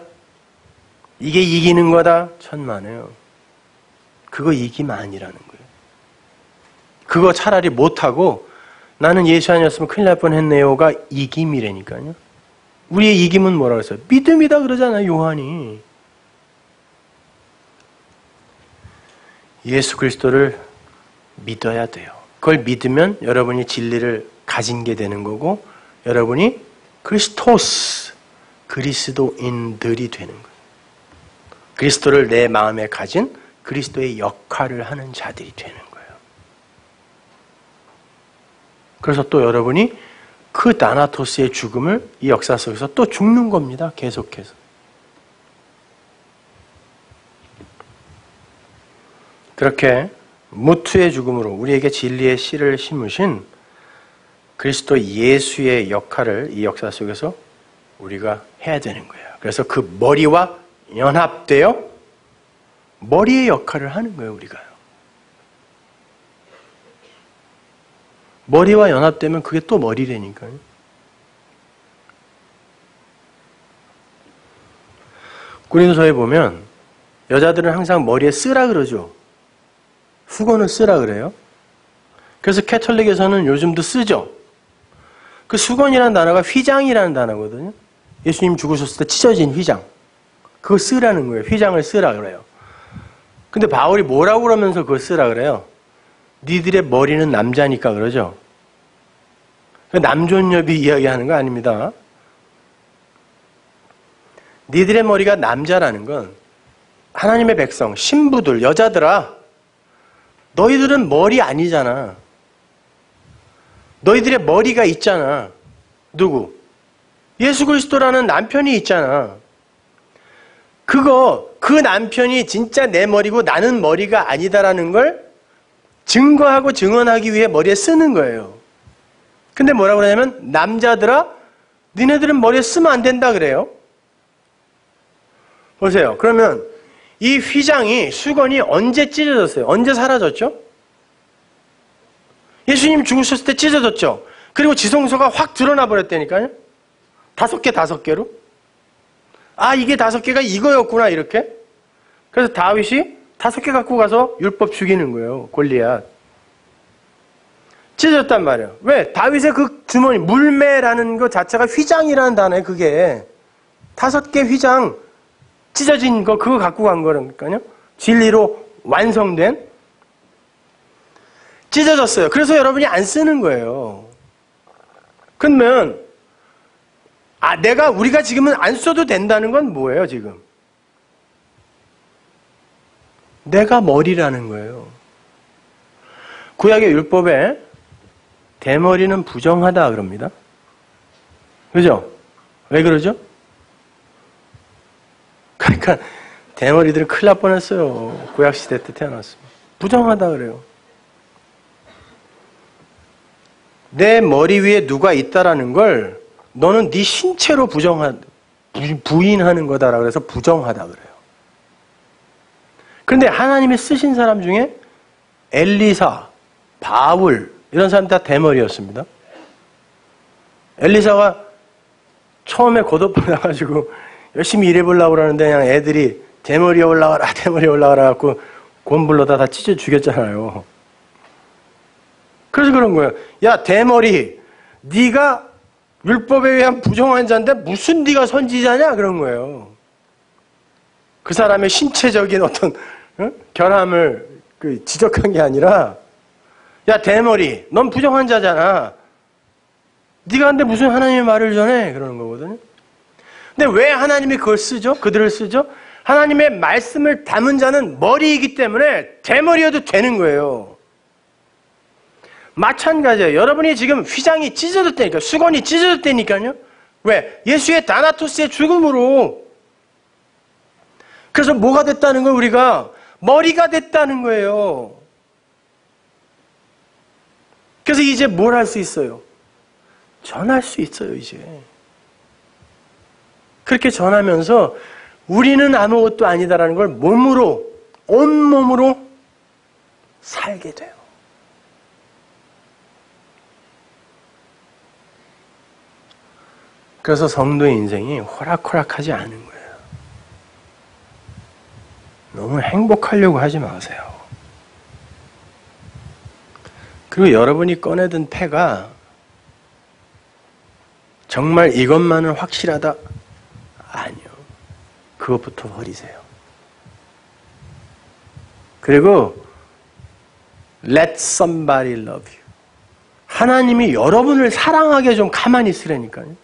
이게 이기는 거다. 천만에요. 그거 이김 아니라는 거예요. 그거 차라리 못하고 나는 예수 아니었으면 큰일 날 뻔했네요가 이김이라니까요. 우리의 이김은 뭐라고 했어요? 믿음이다 그러잖아요. 요한이. 예수 그리스도를 믿어야 돼요. 그걸 믿으면 여러분이 진리를 가진 게 되는 거고 여러분이 크리스토스, 그리스도인들이 되는 거예요. 그리스도를 내 마음에 가진 그리스도의 역할을 하는 자들이 되는 거예요. 그래서 또 여러분이 그 다나토스의 죽음을 이 역사 속에서 또 죽는 겁니다. 계속해서. 그렇게 무트의 죽음으로 우리에게 진리의 씨를 심으신 그리스도 예수의 역할을 이 역사 속에서 우리가 해야 되는 거예요. 그래서 그 머리와 연합되어 머리의 역할을 하는 거예요. 우리가요. 머리와 연합되면 그게 또 머리라니까요. 고린도서에 보면 여자들은 항상 머리에 쓰라 그러죠. 수건을 쓰라 그래요. 그래서 캐톨릭에서는 요즘도 쓰죠. 그 수건이라는 단어가 휘장이라는 단어거든요. 예수님 죽으셨을 때 찢어진 휘장. 그거 쓰라는 거예요. 휘장을 쓰라 그래요. 근데 바울이 뭐라고 그러면서 그걸 쓰라 그래요? 니들의 머리는 남자니까 그러죠. 남존여비 이야기하는 거 아닙니다. 니들의 머리가 남자라는 건 하나님의 백성, 신부들, 여자들아 너희들은 머리 아니잖아. 너희들의 머리가 있잖아. 누구? 예수 그리스도라는 남편이 있잖아. 그거, 그 남편이 진짜 내 머리고 나는 머리가 아니다라는 걸 증거하고 증언하기 위해 머리에 쓰는 거예요. 근데 뭐라고 그러냐면 남자들아, 니네들은 머리에 쓰면 안 된다 그래요. 보세요. 그러면 이 휘장이, 수건이 언제 찢어졌어요? 언제 사라졌죠? 예수님 죽으셨을 때 찢어졌죠? 그리고 지성소가 확 드러나 버렸다니까요? 5개, 5개로? 아, 이게 5개가 이거였구나, 이렇게? 그래서 다윗이 5개 갖고 가서 율법 죽이는 거예요, 골리앗. 찢어졌단 말이에요. 왜? 다윗의 그 주머니, 물매라는 것 자체가 휘장이라는 단어예요, 그게. 5개 휘장. 찢어진 거, 그거 갖고 간 거라니까요. 진리로 완성된. 찢어졌어요. 그래서 여러분이 안 쓰는 거예요. 그러면 아, 우리가 지금은 안 써도 된다는 건 뭐예요, 지금? 내가 머리라는 거예요. 구약의 율법에 대머리는 부정하다 그럽니다. 그죠? 왜 그러죠? 그러니까 대머리들은 큰일 날 뻔했어요. 구약시대 때 태어났습니다. 부정하다 그래요. 내 머리 위에 누가 있다라는 걸 너는 네 신체로 부인하는 거다라고 그래서 부정하다 그래요. 그런데 하나님이 쓰신 사람 중에 엘리사, 바울 이런 사람 다 대머리였습니다. 엘리사가 처음에 고독받아가지고 열심히 일해보려고 그러는데 그냥 애들이 대머리에 올라와라, 대머리에 올라와라 갖고 곤불로다 찢어 죽였잖아요. 그래서 그런 거예요. 야, 대머리, 네가 율법에 의한 부정한 자인데 무슨 네가 선지자냐? 그런 거예요. 그 사람의 신체적인 어떤 결함을 지적한 게 아니라, 야, 대머리, 넌 부정한 자잖아. 네가 근데 무슨 하나님의 말을 전해? 그러는 거거든요. 근데 왜 하나님이 그걸 쓰죠? 그들을 쓰죠? 하나님의 말씀을 담은 자는 머리이기 때문에 대머리여도 되는 거예요. 마찬가지예요. 여러분이 지금 휘장이 찢어졌다니까, 수건이 찢어졌다니까요. 왜? 예수의 다나토스의 죽음으로. 그래서 뭐가 됐다는 거예요? 우리가 머리가 됐다는 거예요. 그래서 이제 뭘 할 수 있어요? 전할 수 있어요. 이제 그렇게 전하면서 우리는 아무것도 아니다라는 걸 몸으로, 온몸으로 살게 돼요. 그래서 성도의 인생이 호락호락하지 않은 거예요. 너무 행복하려고 하지 마세요. 그리고 여러분이 꺼내든 패가 정말 이것만은 확실하다? 아니요. 그것부터 버리세요. 그리고 Let somebody love you. 하나님이 여러분을 사랑하게 좀 가만히 있으라니까요.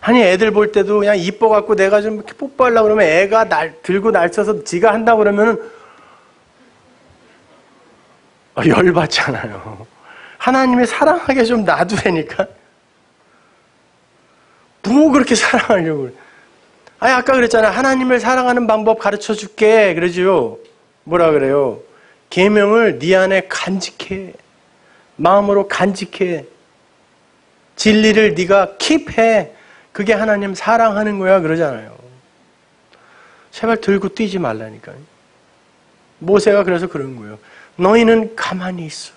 아니, 애들 볼 때도 그냥 이뻐갖고 내가 좀 이렇게 뽀뽀하려고 그러면 애가 들고 날쳐서 지가 한다고 그러면은 열받잖아요. 하나님이 사랑하게 좀 놔두라니까. 뭐 그렇게 사랑하려고 그래. 아니, 아까 그랬잖아요. 하나님을 사랑하는 방법 가르쳐줄게. 그러지요. 뭐라 그래요? 계명을 네 안에 간직해. 마음으로 간직해. 진리를 네가 킵해. 그게 하나님 사랑하는 거야. 그러잖아요. 제발 들고 뛰지 말라니까요. 모세가 그래서 그런 거예요. 너희는 가만히 있어.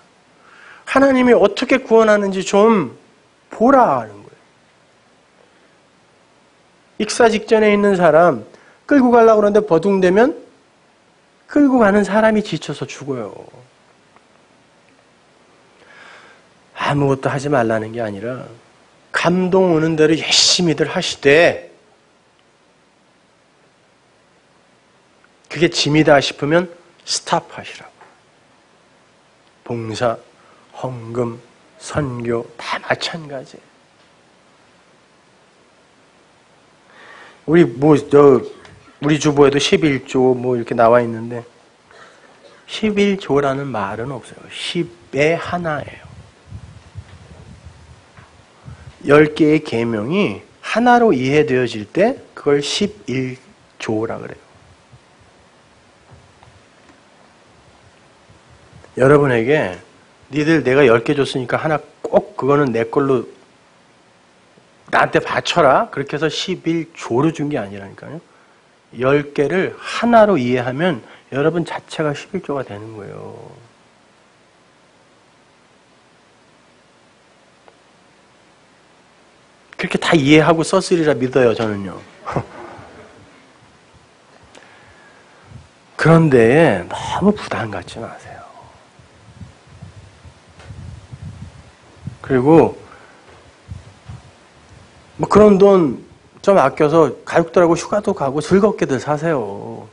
하나님이 어떻게 구원하는지 좀 보라 하는 거예요. 익사 직전에 있는 사람 끌고 가려고 그러는데 버둥대면 끌고 가는 사람이 지쳐서 죽어요. 아무것도 하지 말라는 게 아니라 감동 오는 대로 열심히들 하시되, 그게 짐이다 싶으면 스탑하시라고. 봉사, 헌금, 선교 다 마찬가지예요. 우리 우리 주보에도 11조 뭐 이렇게 나와 있는데 11조라는 말은 없어요. 10의 하나예요. 10개의 계명이 하나로 이해되어질 때 그걸 11조라 그래요. 여러분에게 니들 내가 10개 줬으니까 하나 꼭 그거는 내 걸로 나한테 바쳐라. 그렇게 해서 11조로 준 게 아니라니까요. 10개를 하나로 이해하면 여러분 자체가 11조가 되는 거예요. 그렇게 다 이해하고 썼으리라 믿어요, 저는요. 그런데 너무 부담 갖지 마세요. 그리고 뭐 그런 돈 좀 아껴서 가족들하고 휴가도 가고 즐겁게들 사세요.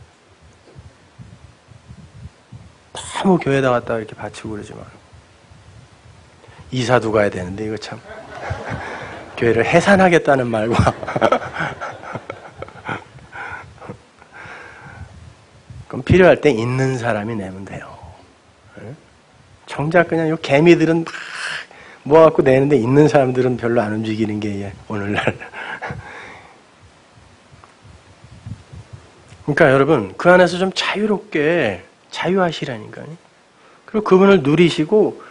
너무 교회에다 갖다가 이렇게 바치고 그러지 말고. 이사도 가야 되는데 이거 참. 교회를 해산하겠다는 말과 그럼 필요할 때 있는 사람이 내면 돼요. 정작 그냥 요 개미들은 막 모아갖고 내는데 있는 사람들은 별로 안 움직이는 게 오늘날. 그러니까 여러분 그 안에서 좀 자유롭게 자유하시라니까요. 그리고 그분을 누리시고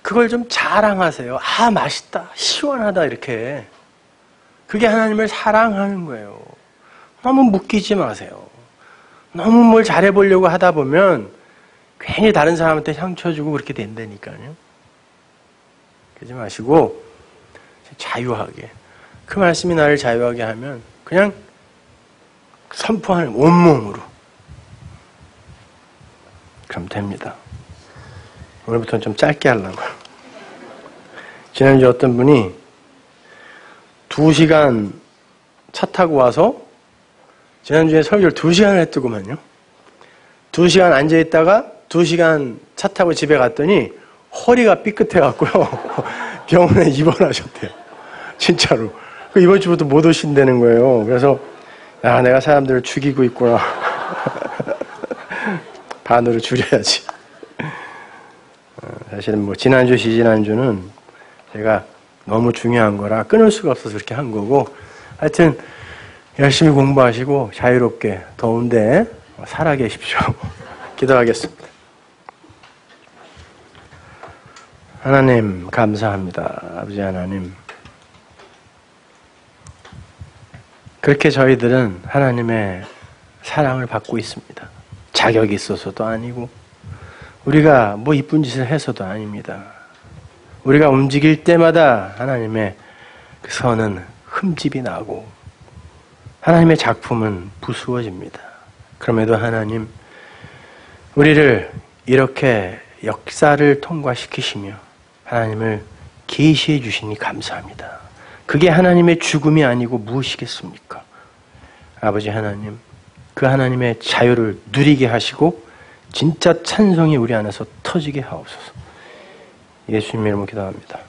그걸 좀 자랑하세요. 아, 맛있다, 시원하다 이렇게. 그게 하나님을 사랑하는 거예요. 너무 묶이지 마세요. 너무 뭘 잘해보려고 하다 보면 괜히 다른 사람한테 상처 주고 그렇게 된다니까요. 그러지 마시고 자유하게, 그 말씀이 나를 자유하게 하면 그냥 선포하는 온몸으로. 생각하면 됩니다. 오늘부터는 좀 짧게 하려고요. 지난주 어떤 분이 2시간 차 타고 와서 지난주에 설교를 2시간을 했더구만요. 2시간 앉아있다가 2시간 차 타고 집에 갔더니 허리가 삐끗해갖고요. 병원에 입원하셨대요. 진짜로. 이번 주부터 못 오신다는 거예요. 그래서 야, 내가 사람들을 죽이고 있구나. 반으로 줄여야지. 사실은 뭐 지난주, 지난주는 제가 너무 중요한 거라 끊을 수가 없어서 그렇게 한 거고, 하여튼 열심히 공부하시고 자유롭게 더운데 살아계십시오. 기도하겠습니다. 하나님 감사합니다. 아버지 하나님, 그렇게 저희들은 하나님의 사랑을 받고 있습니다. 자격이 있어서도 아니고 우리가 뭐 이쁜 짓을 해서도 아닙니다. 우리가 움직일 때마다 하나님의 그 선은 흠집이 나고 하나님의 작품은 부수어집니다. 그럼에도 하나님, 우리를 이렇게 역사를 통과시키시며 하나님을 계시해 주시니 감사합니다. 그게 하나님의 죽음이 아니고 무엇이겠습니까? 아버지 하나님, 그 하나님의 자유를 누리게 하시고 진짜 찬송이 우리 안에서 터지게 하옵소서. 예수님의 이름으로 기도합니다.